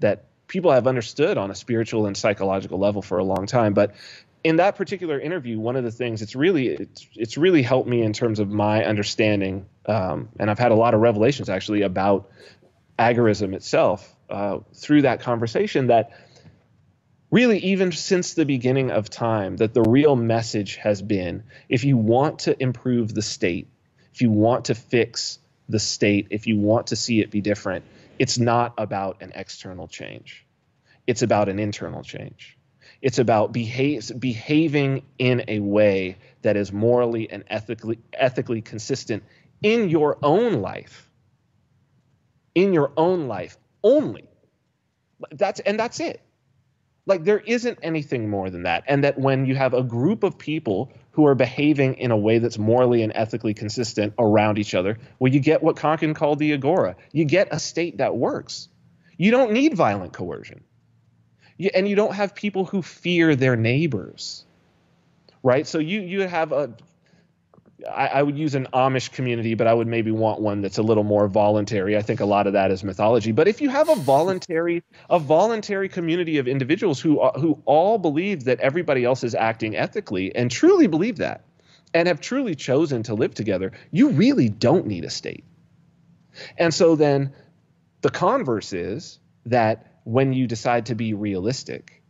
that people have understood on a spiritual and psychological level for a long time. But in that particular interview, one of the things it's really helped me in terms of my understanding, and I've had a lot of revelations actually about agorism itself, through that conversation that really even since the beginning of time, that the real message has been, if you want to improve the state, if you want to fix the state, if you want to see it be different, it's not about an external change. It's about an internal change. It's about behaving in a way that is morally and ethically consistent in your own life. In your own life only. That's it. Like, there isn't anything more than that. And that when you have a group of people who are behaving in a way that's morally and ethically consistent around each other, well, you get what Konkin called the agora. You get a state that works. You don't need violent coercion. And you don't have people who fear their neighbors, right? So you have I would use an Amish community, but I would maybe want one that's a little more voluntary. I think a lot of that is mythology. But if you have a voluntary community of individuals who all believe that everybody else is acting ethically and truly believe that and have truly chosen to live together, you really don't need a state. And so then the converse is that when you decide to be realistic,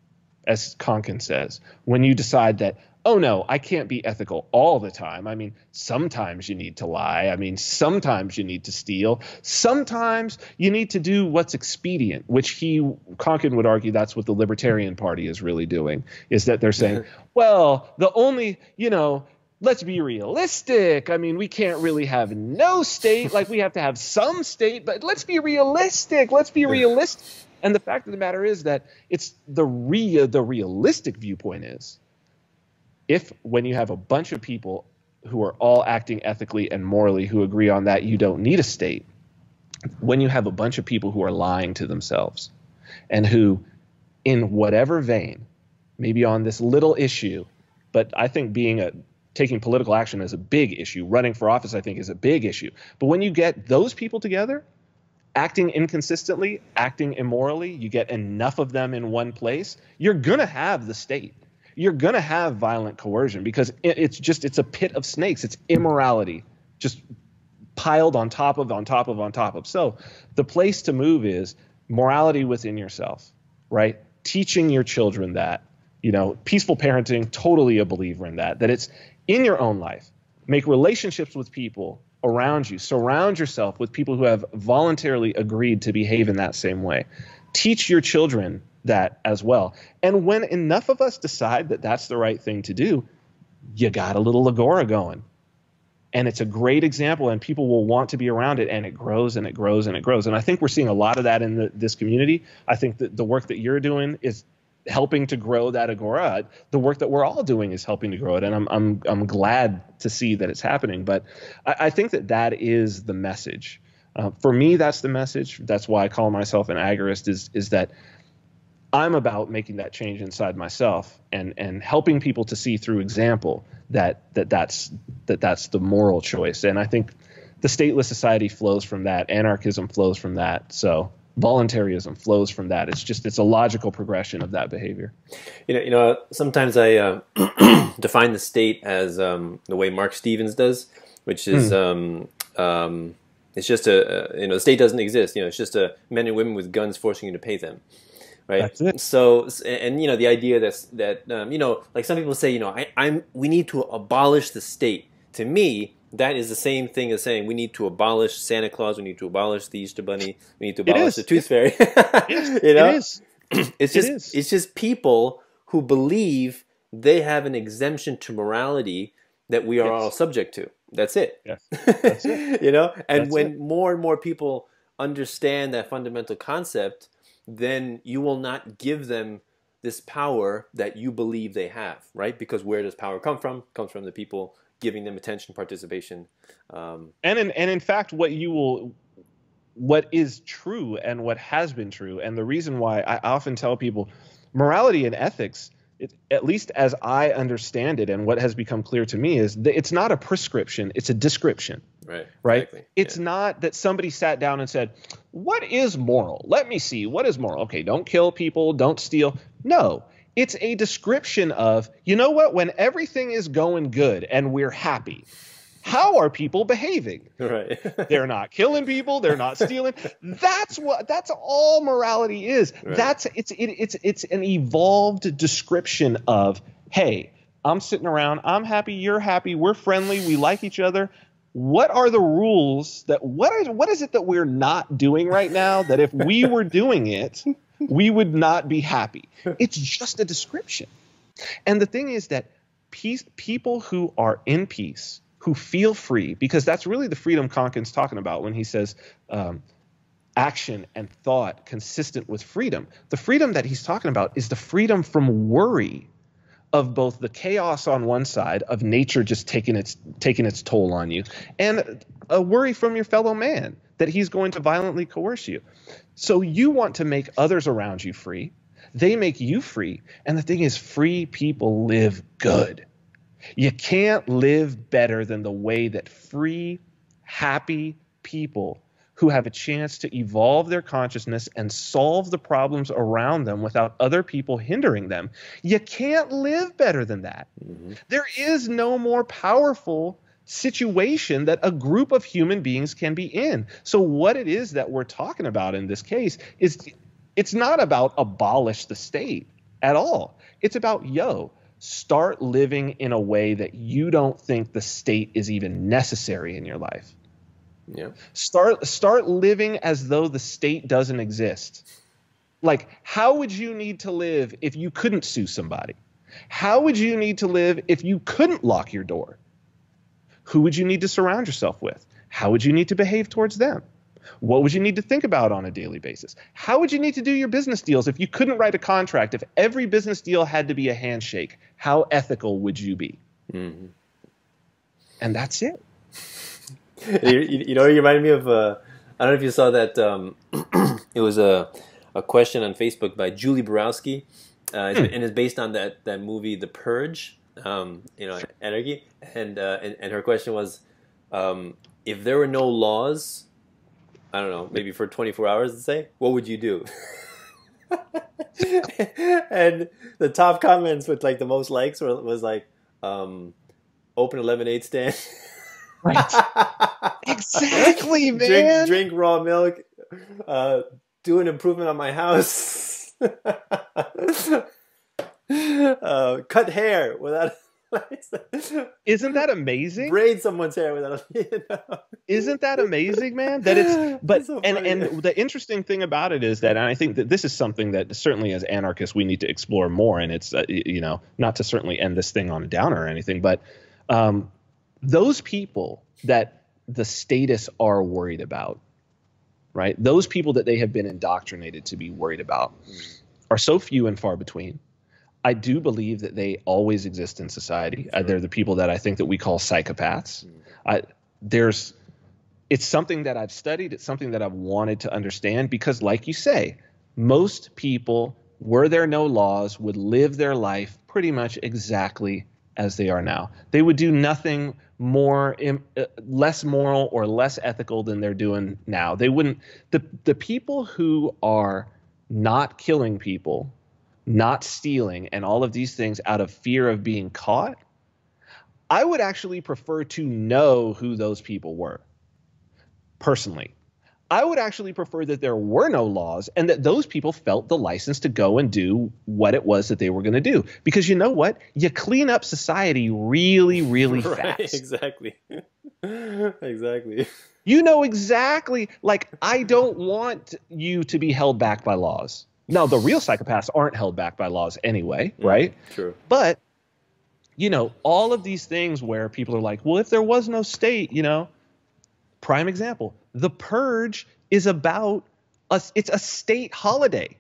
as Konkin says, when you decide that, oh, no, I can't be ethical all the time. I mean, sometimes you need to lie. I mean, sometimes you need to steal. Sometimes you need to do what's expedient, which Konkin would argue that's what the Libertarian Party is really doing, is that they're saying, well, let's be realistic. I mean, we can't really have no state. Like, we have to have some state, but let's be realistic. Let's be realistic. And the fact of the matter is that it's the realistic viewpoint is, if when you have a bunch of people who are all acting ethically and morally who agree on that, you don't need a state. When you have a bunch of people who are lying to themselves and who, in whatever vein, maybe on this little issue, but I think taking political action is a big issue. Running for office, I think, is a big issue. But when you get those people together, acting inconsistently, acting immorally, you get enough of them in one place, you're going to have the state. You're going to have violent coercion because it's a pit of snakes. It's immorality just piled on top of. So the place to move is morality within yourself, right? Teaching your children that, peaceful parenting, totally a believer in that it's in your own life. Make relationships with people around you. Surround yourself with people who have voluntarily agreed to behave in that same way. Teach your children that as well. And when enough of us decide that that's the right thing to do, you got a little agora going. And it's a great example, and people will want to be around it, and it grows and it grows and it grows. And I think we're seeing a lot of that in this community. I think that the work that you're doing is helping to grow that agora. The work that we're all doing is helping to grow it, and I'm glad to see that it's happening. But I think that is the message. For me, that's the message. That's why I call myself an agorist. Is that I'm about making that change inside myself and helping people to see through example that's the moral choice. And I think the stateless society flows from that. Anarchism flows from that. So voluntarism flows from that. It's a logical progression of that behavior. Sometimes I define the state as the way Mark Stevens does, which is it's just the state doesn't exist. It's just men and women with guns forcing you to pay them, right? That's it. So the idea that some people say we need to abolish the state. To me, that is the same thing as saying we need to abolish Santa Claus, we need to abolish the Easter Bunny, we need to abolish the Tooth Fairy. It is. It's just people who believe they have an exemption to morality that we are all subject to. That's it. Yes. That's it. And that's when more and more people understand that fundamental concept, then you will not give them this power that you believe they have, right? Because where does power come from? It comes from the people giving them attention, participation, and in fact, what is true and what has been true, and the reason why I often tell people, morality and ethics, at least as I understand it, and what has become clear to me is that it's not a prescription; it's a description. Right. Right. Exactly. It's not that somebody sat down and said, "What is moral? Let me see. What is moral? Okay, don't kill people, don't steal." No. It's a description of, when everything is going good and we're happy how are people behaving? Right. They're not killing people. They're not stealing. That's what. That's all morality is. Right. That's it's an evolved description of, hey, I'm sitting around. I'm happy. You're happy. We're friendly. We like each other. What are the rules that what is it that we're not doing right now that if we were doing it, we would not be happy? It's just a description. And the thing is that people who are in peace, who feel free, because that's really the freedom Konkin's talking about when he says action and thought consistent with freedom. The freedom that he's talking about is the freedom from worry of both the chaos on one side of nature just taking its toll on you, and a worry from your fellow man that he's going to violently coerce you. So you want to make others around you free. They make you free. And the thing is, free people live good. You can't live better than the way that free, happy people who have a chance to evolve their consciousness and solve the problems around them without other people hindering them. You can't live better than that. Mm-hmm. There is no more powerful situation that a group of human beings can be in. So what it is that we're talking about in this case is it's not about abolish the state at all. It's about, yo, start living in a way that you don't think the state is even necessary in your life. Yeah. Start living as though the state doesn't exist. Like, how would you need to live if you couldn't sue somebody? How would you need to live if you couldn't lock your door? Who would you need to surround yourself with? How would you need to behave towards them? What would you need to think about on a daily basis? How would you need to do your business deals if you couldn't write a contract? If every business deal had to be a handshake, how ethical would you be? Mm-hmm. And that's it. You know, you reminded me of, I don't know if you saw that, it was a question on Facebook by Julie Borowski, and it's based on that movie, The Purge, you know, Anarchy, and her question was, if there were no laws, I don't know, maybe for 24 hours, let's say, what would you do? And the top comments with, like, the most likes was like, open a lemonade stand. Right. Exactly, man. Drink raw milk. Do an improvement on my house. Cut hair without. Isn't that amazing? Braid someone's hair without. You know? Isn't that amazing, man? That it's but so and the interesting thing about it is that, and I think that this is something that certainly as anarchists we need to explore more. And it's you know, not to certainly end this thing on a downer or anything, but. Those people that the statists are worried about, right? Those people that they have been indoctrinated to be worried about are so few and far between. I do believe that they always exist in society. Sure. They're the people that I think that we call psychopaths. It's something that I've studied. It's something that I've wanted to understand because, like you say, most people, were there no laws, would live their life pretty much exactly as they are now. They would do nothing more, less moral or less ethical than they're doing now. They wouldn't. The people who are not killing people, not stealing, and all of these things out of fear of being caught, I would actually prefer to know who those people were. Personally, I would actually prefer that there were no laws and that those people felt the license to go and do what it was that they were going to do. Because you know what? You clean up society really, really fast. Exactly. Exactly. You know exactly. Like, I don't want you to be held back by laws. Now, the real psychopaths aren't held back by laws anyway, right? True. But, you know, all of these things where people are like, well, if there was no state, you know, prime example. The Purge is about it's a state holiday.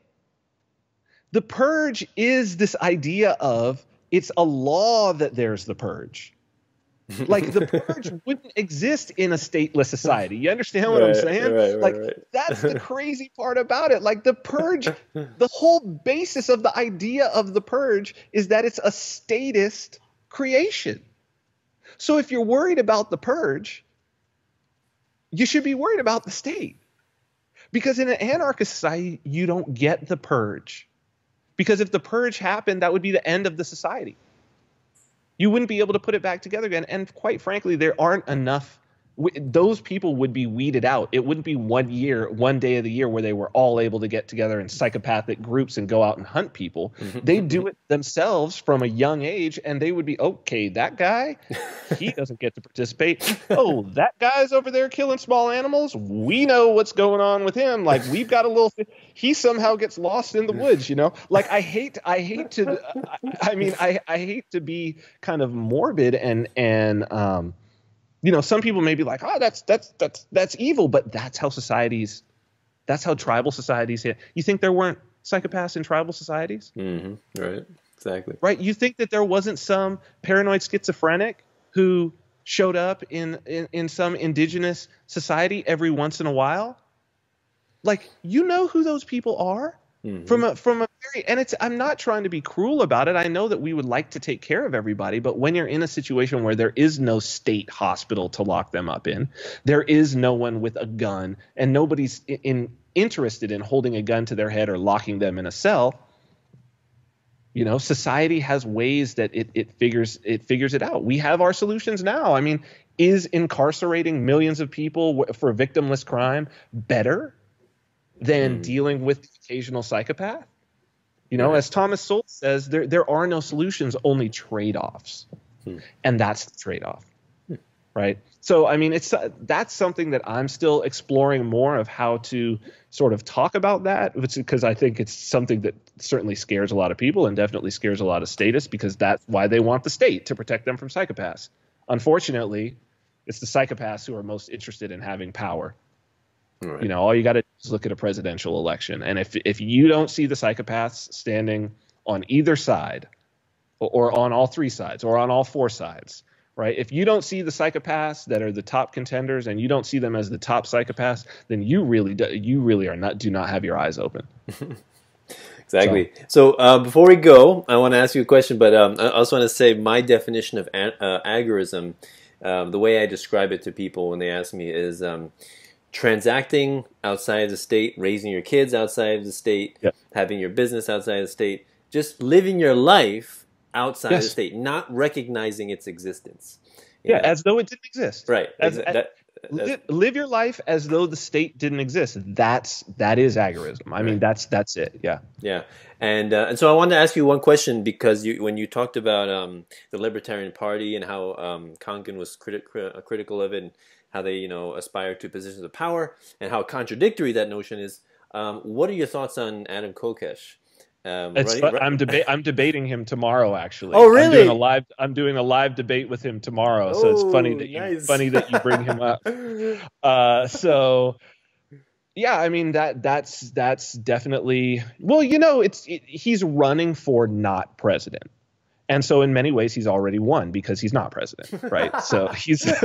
The Purge is this idea of it's a law that there's the purge. Like, the purge wouldn't exist in a stateless society. You understand what I'm saying? Right, like, that's the crazy part about it. Like, the purge, the whole basis of the idea of the purge is that it's a statist creation. So if you're worried about the purge, you should be worried about the state, because in an anarchist society, you don't get the purge, because if the purge happened, that would be the end of the society. You wouldn't be able to put it back together again. And quite frankly, there aren't enough. Those people would be weeded out. It wouldn't be one day of the year where they were all able to get together in psychopathic groups and go out and hunt people. They do it themselves from a young age, and they would be, okay, that guy, he doesn't get to participate. Oh, that guy's over there killing small animals. We know what's going on with him. Like, we've got a little – he somehow gets lost in the woods, you know. Like, I hate to be kind of morbid and you know, some people may be like, oh, that's evil, but that's how tribal societies hit. You think there weren't psychopaths in tribal societies? Mm-hmm. Right, exactly. Right, you think that there wasn't some paranoid schizophrenic who showed up in some indigenous society every once in a while? Like, you know who those people are? Mm-hmm. From a very, and it's, I'm not trying to be cruel about it. I know that we would like to take care of everybody, but when you're in a situation where there is no state hospital to lock them up in, there is no one with a gun, and nobody's interested in holding a gun to their head or locking them in a cell. You know, society has ways that it figures it out. We have our solutions now. I mean, is incarcerating millions of people for victimless crime better than dealing with the occasional psychopath? You know, as Thomas Sowell says, there are no solutions, only trade-offs. And that's the trade-off, right? So, I mean, that's something that I'm still exploring more of, how to sort of talk about that, because I think it's something that certainly scares a lot of people and definitely scares a lot of statists, because that's why they want the state, to protect them from psychopaths. Unfortunately, it's the psychopaths who are most interested in having power. Right. You know, all you got to do is look at a presidential election. And if you don't see the psychopaths standing on either side, or on all three sides, or on all four sides, right? If you don't see the psychopaths that are the top contenders, and you don't see them as the top psychopaths, then you really do not have your eyes open. Exactly. So before we go, I want to ask you a question, but I also want to say my definition of agorism, the way I describe it to people when they ask me is... transacting outside of the state, raising your kids outside of the state, having your business outside of the state, just living your life outside of the state, not recognizing its existence. You know? As though it didn't exist. Right. Live your life as though the state didn't exist. That is agorism. I mean, that's it. Yeah. Yeah. And so I wanted to ask you one question, because when you talked about the Libertarian Party and how Konkin was critical of it, and how they, you know, aspire to positions of power, and how contradictory that notion is. What are your thoughts on Adam Kokesh? I'm debating him tomorrow, actually. Oh, really? I'm doing a live debate with him tomorrow. Oh, so it's funny that you bring him up. So yeah, I mean, that's definitely, well, you know, he's running for not president. And so in many ways, he's already won, because he's not president, right? So he's an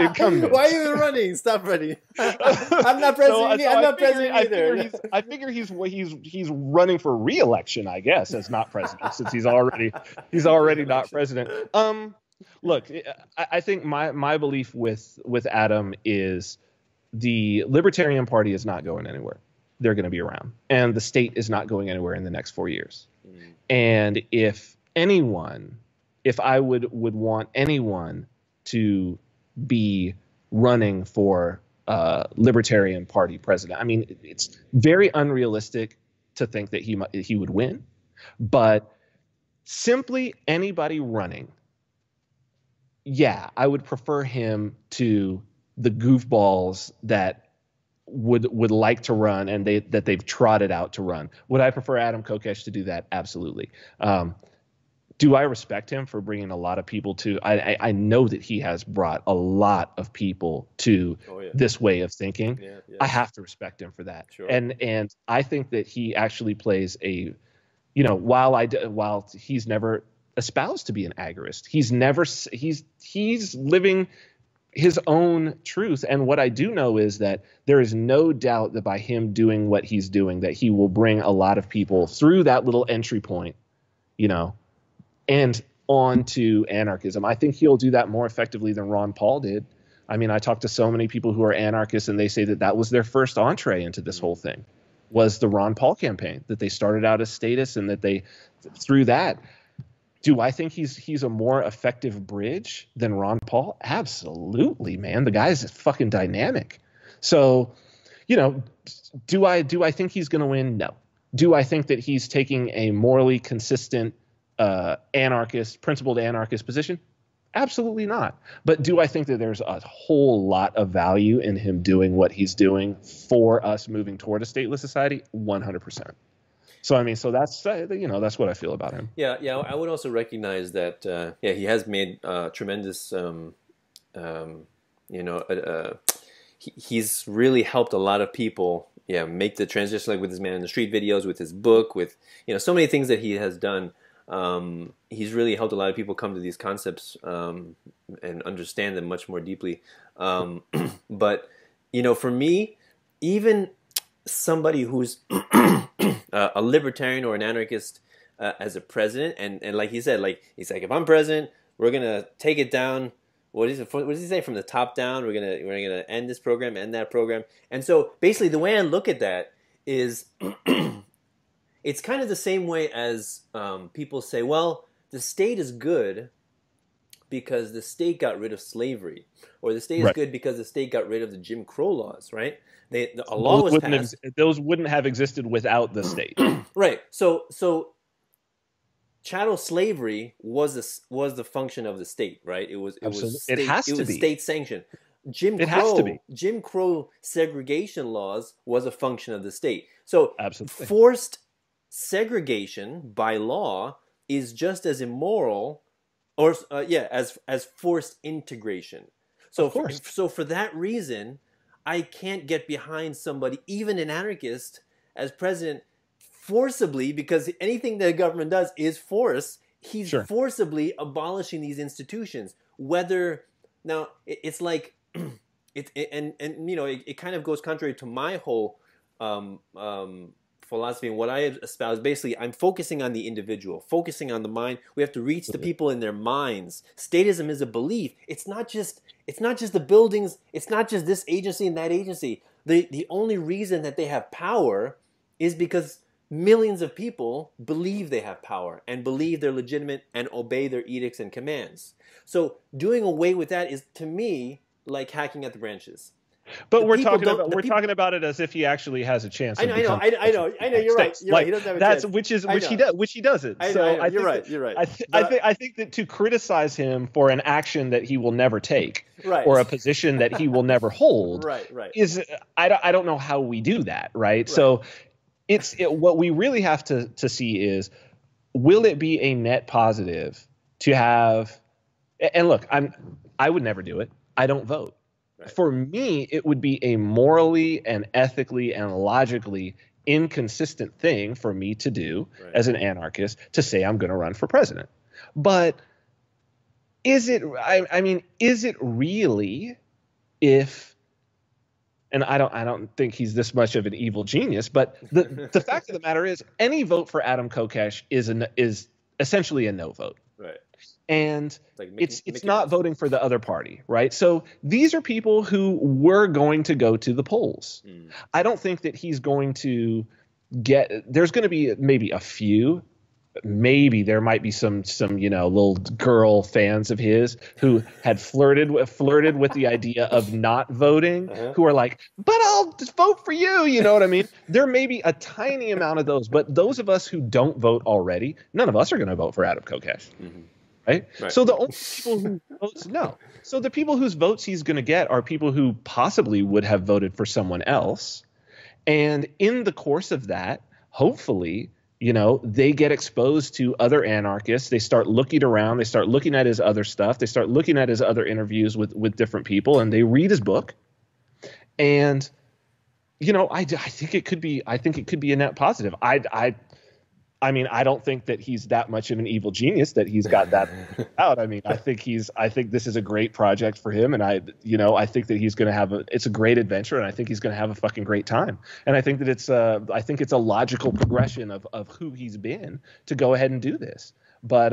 incumbent. Why are you running? Stop running. I'm not president. So I'm not president either. I figure he's running for re-election, I guess, as not president, since he's already not president. Look, I think my belief with Adam is the Libertarian Party is not going anywhere. They're going to be around, and the state is not going anywhere in the next 4 years. And if I would want anyone to be running for Libertarian Party president, I mean, it's very unrealistic to think that he would win. But simply anybody running, yeah, I would prefer him to the goofballs that would like to run and that they've trotted out to run. Would I prefer Adam Kokesh to do that? Absolutely. Do I respect him for bringing a lot of people to? I know that he has brought a lot of people to this way of thinking. Yeah, yeah. I have to respect him for that. Sure. And I think that he actually plays a, you know, while he's never espoused to be an agorist, he's living his own truth. And what I do know is that there is no doubt that by him doing what he's doing, that he will bring a lot of people through that little entry point, you know, and on to anarchism. I think he'll do that more effectively than Ron Paul did. I mean, I talked to so many people who are anarchists, and they say that that was their first entree into this whole thing, was the Ron Paul campaign, that they started out as statists, and that they, through that, Do I think he's a more effective bridge than Ron Paul? Absolutely, man. The guy's fucking dynamic. So, you know, do I think he's going to win? No. Do I think that he's taking a morally consistent anarchist, principled anarchist position? Absolutely not. But do I think that there's a whole lot of value in him doing what he's doing for us moving toward a stateless society? 100%. So, I mean, so that's, you know, that's what I feel about him. Yeah, yeah. I would also recognize that, yeah, he has made tremendous, you know, he's really helped a lot of people, yeah, make the transition, like with his Man in the Street videos, with his book, with, you know, so many things that he has done. He's really helped a lot of people come to these concepts and understand them much more deeply. But, you know, for me, even somebody who's a libertarian or an anarchist as a president, and like he said, like he's like, if I'm president, we're gonna take it down. What does he say? From the top down, we're gonna end this program, end that program. And so basically, the way I look at that is, it's kind of the same way as people say, well, the state is good because the state got rid of slavery, or the state is good because the state got rid of the Jim Crow laws, right? A law was passed. Those wouldn't have existed without the state. Right. So chattel slavery was the function of the state, right? It was state sanctioned. Jim Crow segregation laws was a function of the state. So forced segregation by law is just as immoral, or as forced integration. So for that reason, I can't get behind somebody, even an anarchist, as president forcibly, because anything that the government does is force. He's forcibly abolishing these institutions. Whether now it's like and you know, it kind of goes contrary to my whole philosophy and what I espouse. Basically, I'm focusing on the individual, focusing on the mind. We have to reach the people in their minds. Statism is a belief. It's not just the buildings. It's not just this agency and that agency. The only reason that they have power is because millions of people believe they have power and believe they're legitimate and obey their edicts and commands. So doing away with that is, to me, like hacking at the branches. But we're talking about it as if he actually has a chance. I know. You're right. He doesn't have a chance. Which he doesn't. I know, you're right. I think that to criticize him for an action that he will never take, or a position that he will never hold, is I don't know how we do that, right? So what we really have to see is, will it be a net positive to have? And look, I would never do it. I don't vote. For me, it would be a morally and ethically and logically inconsistent thing for me to do as an anarchist, to say I'm going to run for president. But is it – I mean, is it really, if – and I don't think he's this much of an evil genius, but the fact of the matter is, any vote for Adam Kokesh is essentially a no vote. Right. And it's not voting for the other party, right? So these are people who were going to go to the polls. I don't think that he's going to get – there's going to be maybe a few. Maybe there might be some you know, little girl fans of his who had flirted with the idea of not voting, who are like, but I'll vote for you. You know what I mean? There may be a tiny amount of those, but those of us who don't vote already, none of us are going to vote for Adam Kokesh. Right? So the only people who votes, so the people whose votes he's going to get are people who possibly would have voted for someone else. And in the course of that, hopefully, you know, they get exposed to other anarchists. They start looking around. They start looking at his other stuff. They start looking at his other interviews with different people, and they read his book. And, you know, I think it could be a net positive. I mean, I don't think that he's that much of an evil genius that he's got that out. I mean, I think this is a great project for him, and I think that he's going to have it's a great adventure, and I think he's going to have a fucking great time. And I think that it's a logical progression of who he's been to go ahead and do this. But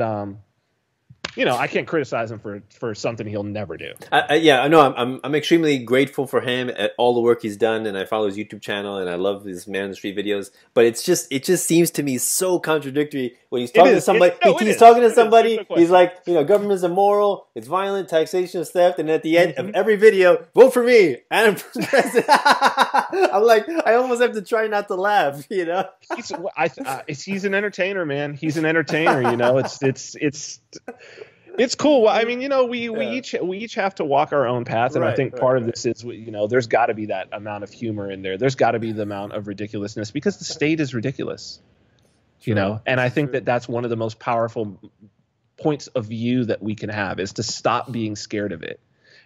you know, I can't criticize him for something he'll never do. Yeah, I know. I'm extremely grateful for him at all the work he's done, and I follow his YouTube channel, and I love his Man in the Street videos. But it's just, it just seems to me so contradictory when he's talking to somebody. He's like, you know, government is immoral, it's violent, taxation is theft, and at the end of every video, vote for me, Adam President. I'm like, I almost have to try not to laugh, you know. He's an entertainer, man. He's an entertainer, you know. It's cool. I mean, you know, we each have to walk our own path, and I think part of this is, you know, there's got to be that amount of humor in there. There's got to be the amount of ridiculousness, because the state is ridiculous, you know. And I think that that's one of the most powerful points of view that we can have, is to stop being scared of it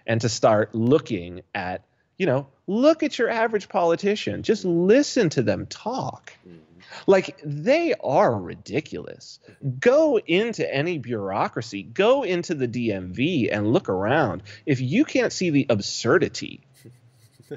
and to start looking at, you know, look at your average politician. Just listen to them talk. Like, they are ridiculous. Go into any bureaucracy. Go into the DMV and look around. If you can't see the absurdity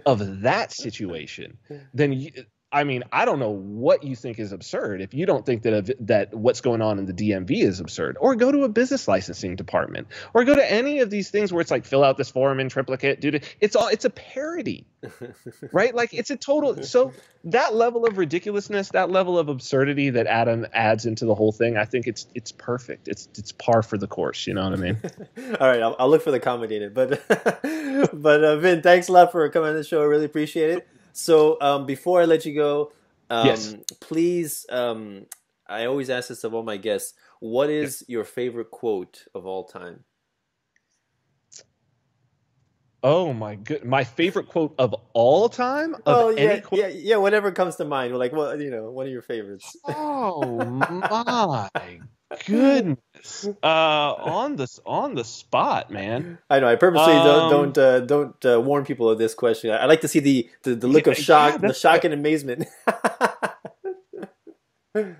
of that situation, then you, I mean, I don't know what you think is absurd. If you don't think that what's going on in the DMV is absurd, or go to a business licensing department, or go to any of these things where it's like, fill out this form in triplicate, dude. It's a parody, right? Like, it's a total. So that level of ridiculousness, that level of absurdity that Adam adds into the whole thing, I think it's perfect. It's par for the course. You know what I mean? All right, I'll look for the comedy in it. But Vin, thanks a lot for coming on the show. I really appreciate it. So before I let you go, please, I always ask this of all my guests, what is your favorite quote of all time? Oh, my good. My favorite quote of all time? Yeah, whatever comes to mind. Like, well, you know, one of your favorites. Oh, my goodness. On the spot, man. I know. I purposely don't warn people of this question. I like to see the look of shock, the shock and amazement.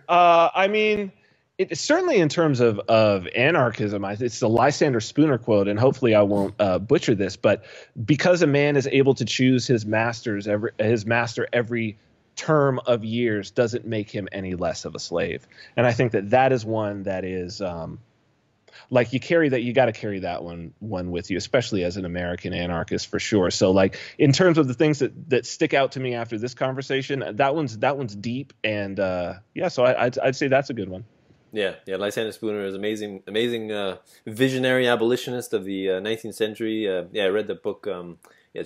I mean, it, certainly in terms of anarchism, it's the Lysander Spooner quote, and hopefully I won't butcher this, but because a man is able to choose his master every term of years doesn't make him any less of a slave. And I think that is one that is like, you got to carry that one with you, especially as an American anarchist, for sure. So like, in terms of the things that stick out to me after this conversation, that one's deep, and yeah, so I'd say that's a good one. Yeah, yeah. Lysander Spooner is amazing, amazing visionary abolitionist of the 19th century. Yeah, I read the book,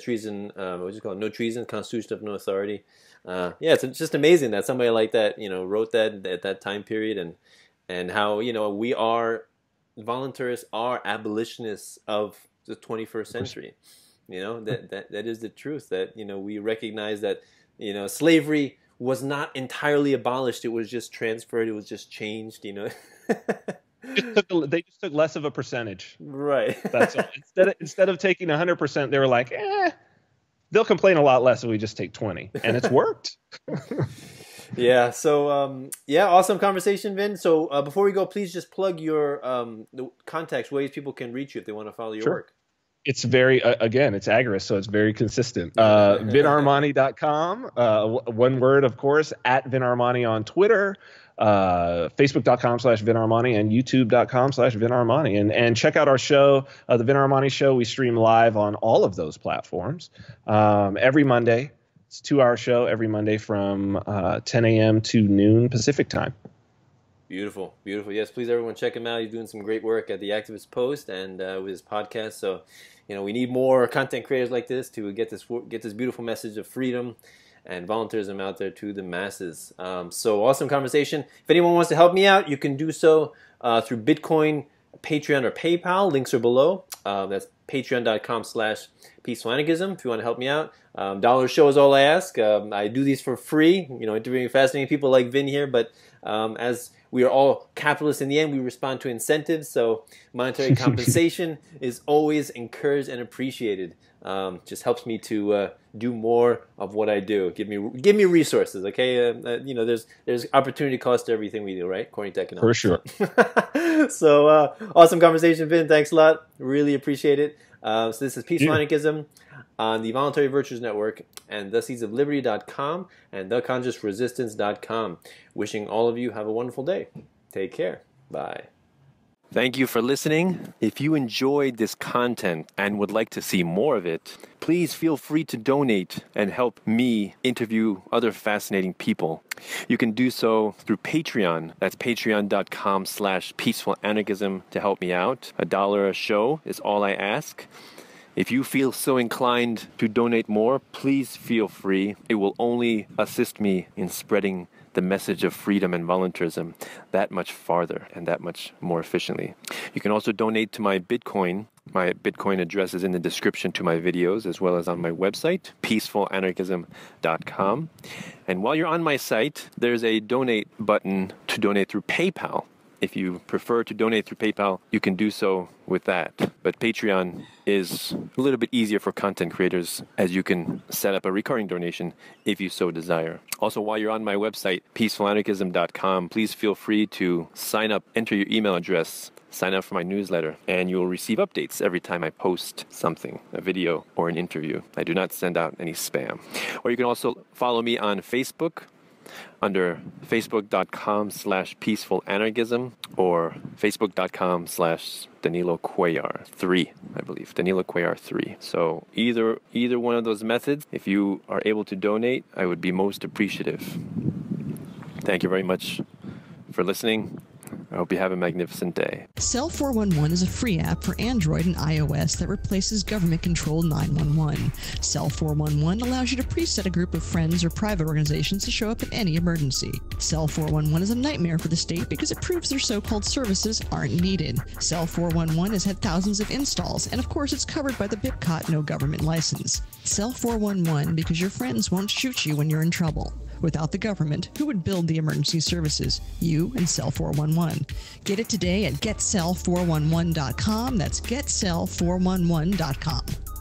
Treason, what's it called? No Treason, Constitution of No Authority. Yeah, it's just amazing that somebody like that, you know, wrote that at that time period, and how, you know, we are, voluntarists are abolitionists of the 21st century. You know, that is the truth, that, you know, we recognize that, you know, slavery was not entirely abolished. It was just transferred. It was just changed, you know. They just took less of a percentage. Right. That's all. Instead of taking 100%, they were like, eh, they'll complain a lot less if we just take 20. And it's worked. Yeah. So, yeah, awesome conversation, Vin. So before we go, please just plug your the contacts, ways people can reach you if they want to follow your work. It's very, again, it's agorist, so it's very consistent. VinArmani.com, one word, of course, at VinArmani on Twitter, Facebook.com/VinArmani, and YouTube.com/VinArmani. And check out our show, The Vin Armani Show. We stream live on all of those platforms every Monday. It's a 2-hour show every Monday from 10 a.m. to noon Pacific time. Beautiful, beautiful. Yes, please, everyone, check him out. He's doing some great work at The Activist Post and with his podcast. So, you know, we need more content creators like this to get this beautiful message of freedom and volunteerism out there to the masses. So, awesome conversation. If anyone wants to help me out, you can do so through Bitcoin, Patreon, or PayPal. Links are below. That's patreon.com/peacefulanarchism if you want to help me out. Dollar show is all I ask. I do these for free, you know, interviewing fascinating people like Vin here, but as we are all capitalists in the end, we respond to incentives, so monetary compensation is always encouraged and appreciated. Just helps me to do more of what I do. Give me resources, okay? You know, there's opportunity cost to everything we do, right? According to economics. For sure. So awesome conversation, Vin. Thanks a lot. Really appreciate it. So this is Peaceful Anarchism on the Voluntary Virtues Network and TheSeedsofLiberty.com and TheConsciousResistance.com. Wishing all of you have a wonderful day. Take care. Bye. Thank you for listening. If you enjoyed this content and would like to see more of it, please feel free to donate and help me interview other fascinating people. You can do so through Patreon. That's patreon.com/peacefulanarchism to help me out. $1 a show is all I ask. If you feel so inclined to donate more, please feel free. It will only assist me in spreading the message of freedom and voluntarism that much farther and that much more efficiently. You can also donate to my Bitcoin. My Bitcoin address is in the description to my videos as well as on my website, peacefulanarchism.com. And while you're on my site, there's a donate button to donate through PayPal. If you prefer to donate through PayPal, you can do so with that. But Patreon is a little bit easier for content creators, as you can set up a recurring donation if you so desire. Also, while you're on my website, peacefulanarchism.com, please feel free to sign up, enter your email address, sign up for my newsletter, and you'll receive updates every time I post something, a video or an interview. I do not send out any spam. Or you can also follow me on Facebook, under facebook.com/peacefulanarchism or facebook.com/DaniloCuellar3, I believe, DaniloCuellar3. So either one of those methods, if you are able to donate, I would be most appreciative. Thank you very much for listening. I hope you have a magnificent day. Cell411 is a free app for Android and iOS that replaces government-controlled 911. Cell411 allows you to preset a group of friends or private organizations to show up in any emergency. Cell411 is a nightmare for the state because it proves their so-called services aren't needed. Cell411 has had thousands of installs, and of course it's covered by the BIPCOT no government license. Cell411 because your friends won't shoot you when you're in trouble. Without the government, who would build the emergency services? You and Cell411. Get it today at GetCell411.com. That's GetCell411.com.